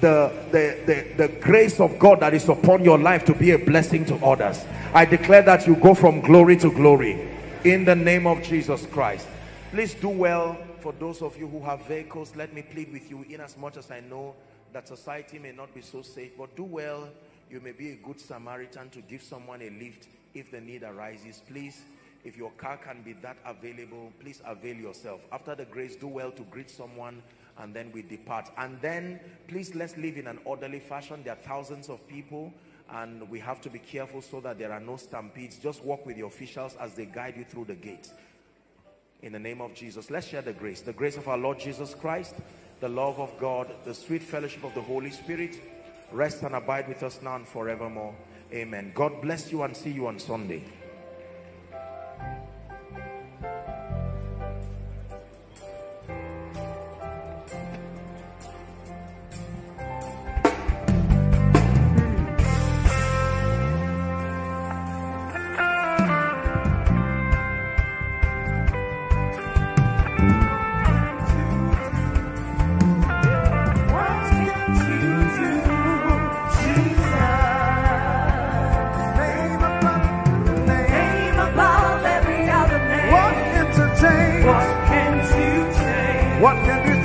the grace of God that is upon your life to be a blessing to others. I declare that you go from glory to glory in the name of Jesus Christ. Please do well. For those of you who have vehicles, let me plead with you, in as much as I know that society may not be so safe, but do well. You may be a good Samaritan to give someone a lift if the need arises. Please, if your car can be that available, please avail yourself. After the grace, do well to greet someone, and then we depart. And then please, let's live in an orderly fashion. There are thousands of people, and we have to be careful so that there are no stampedes. Just walk with your officials as they guide you through the gates. In the name of Jesus, let's share the grace of our Lord Jesus Christ, the love of God, the sweet fellowship of the Holy Spirit, rest and abide with us now and forevermore. Amen. God bless you and see you on Sunday. What can you do?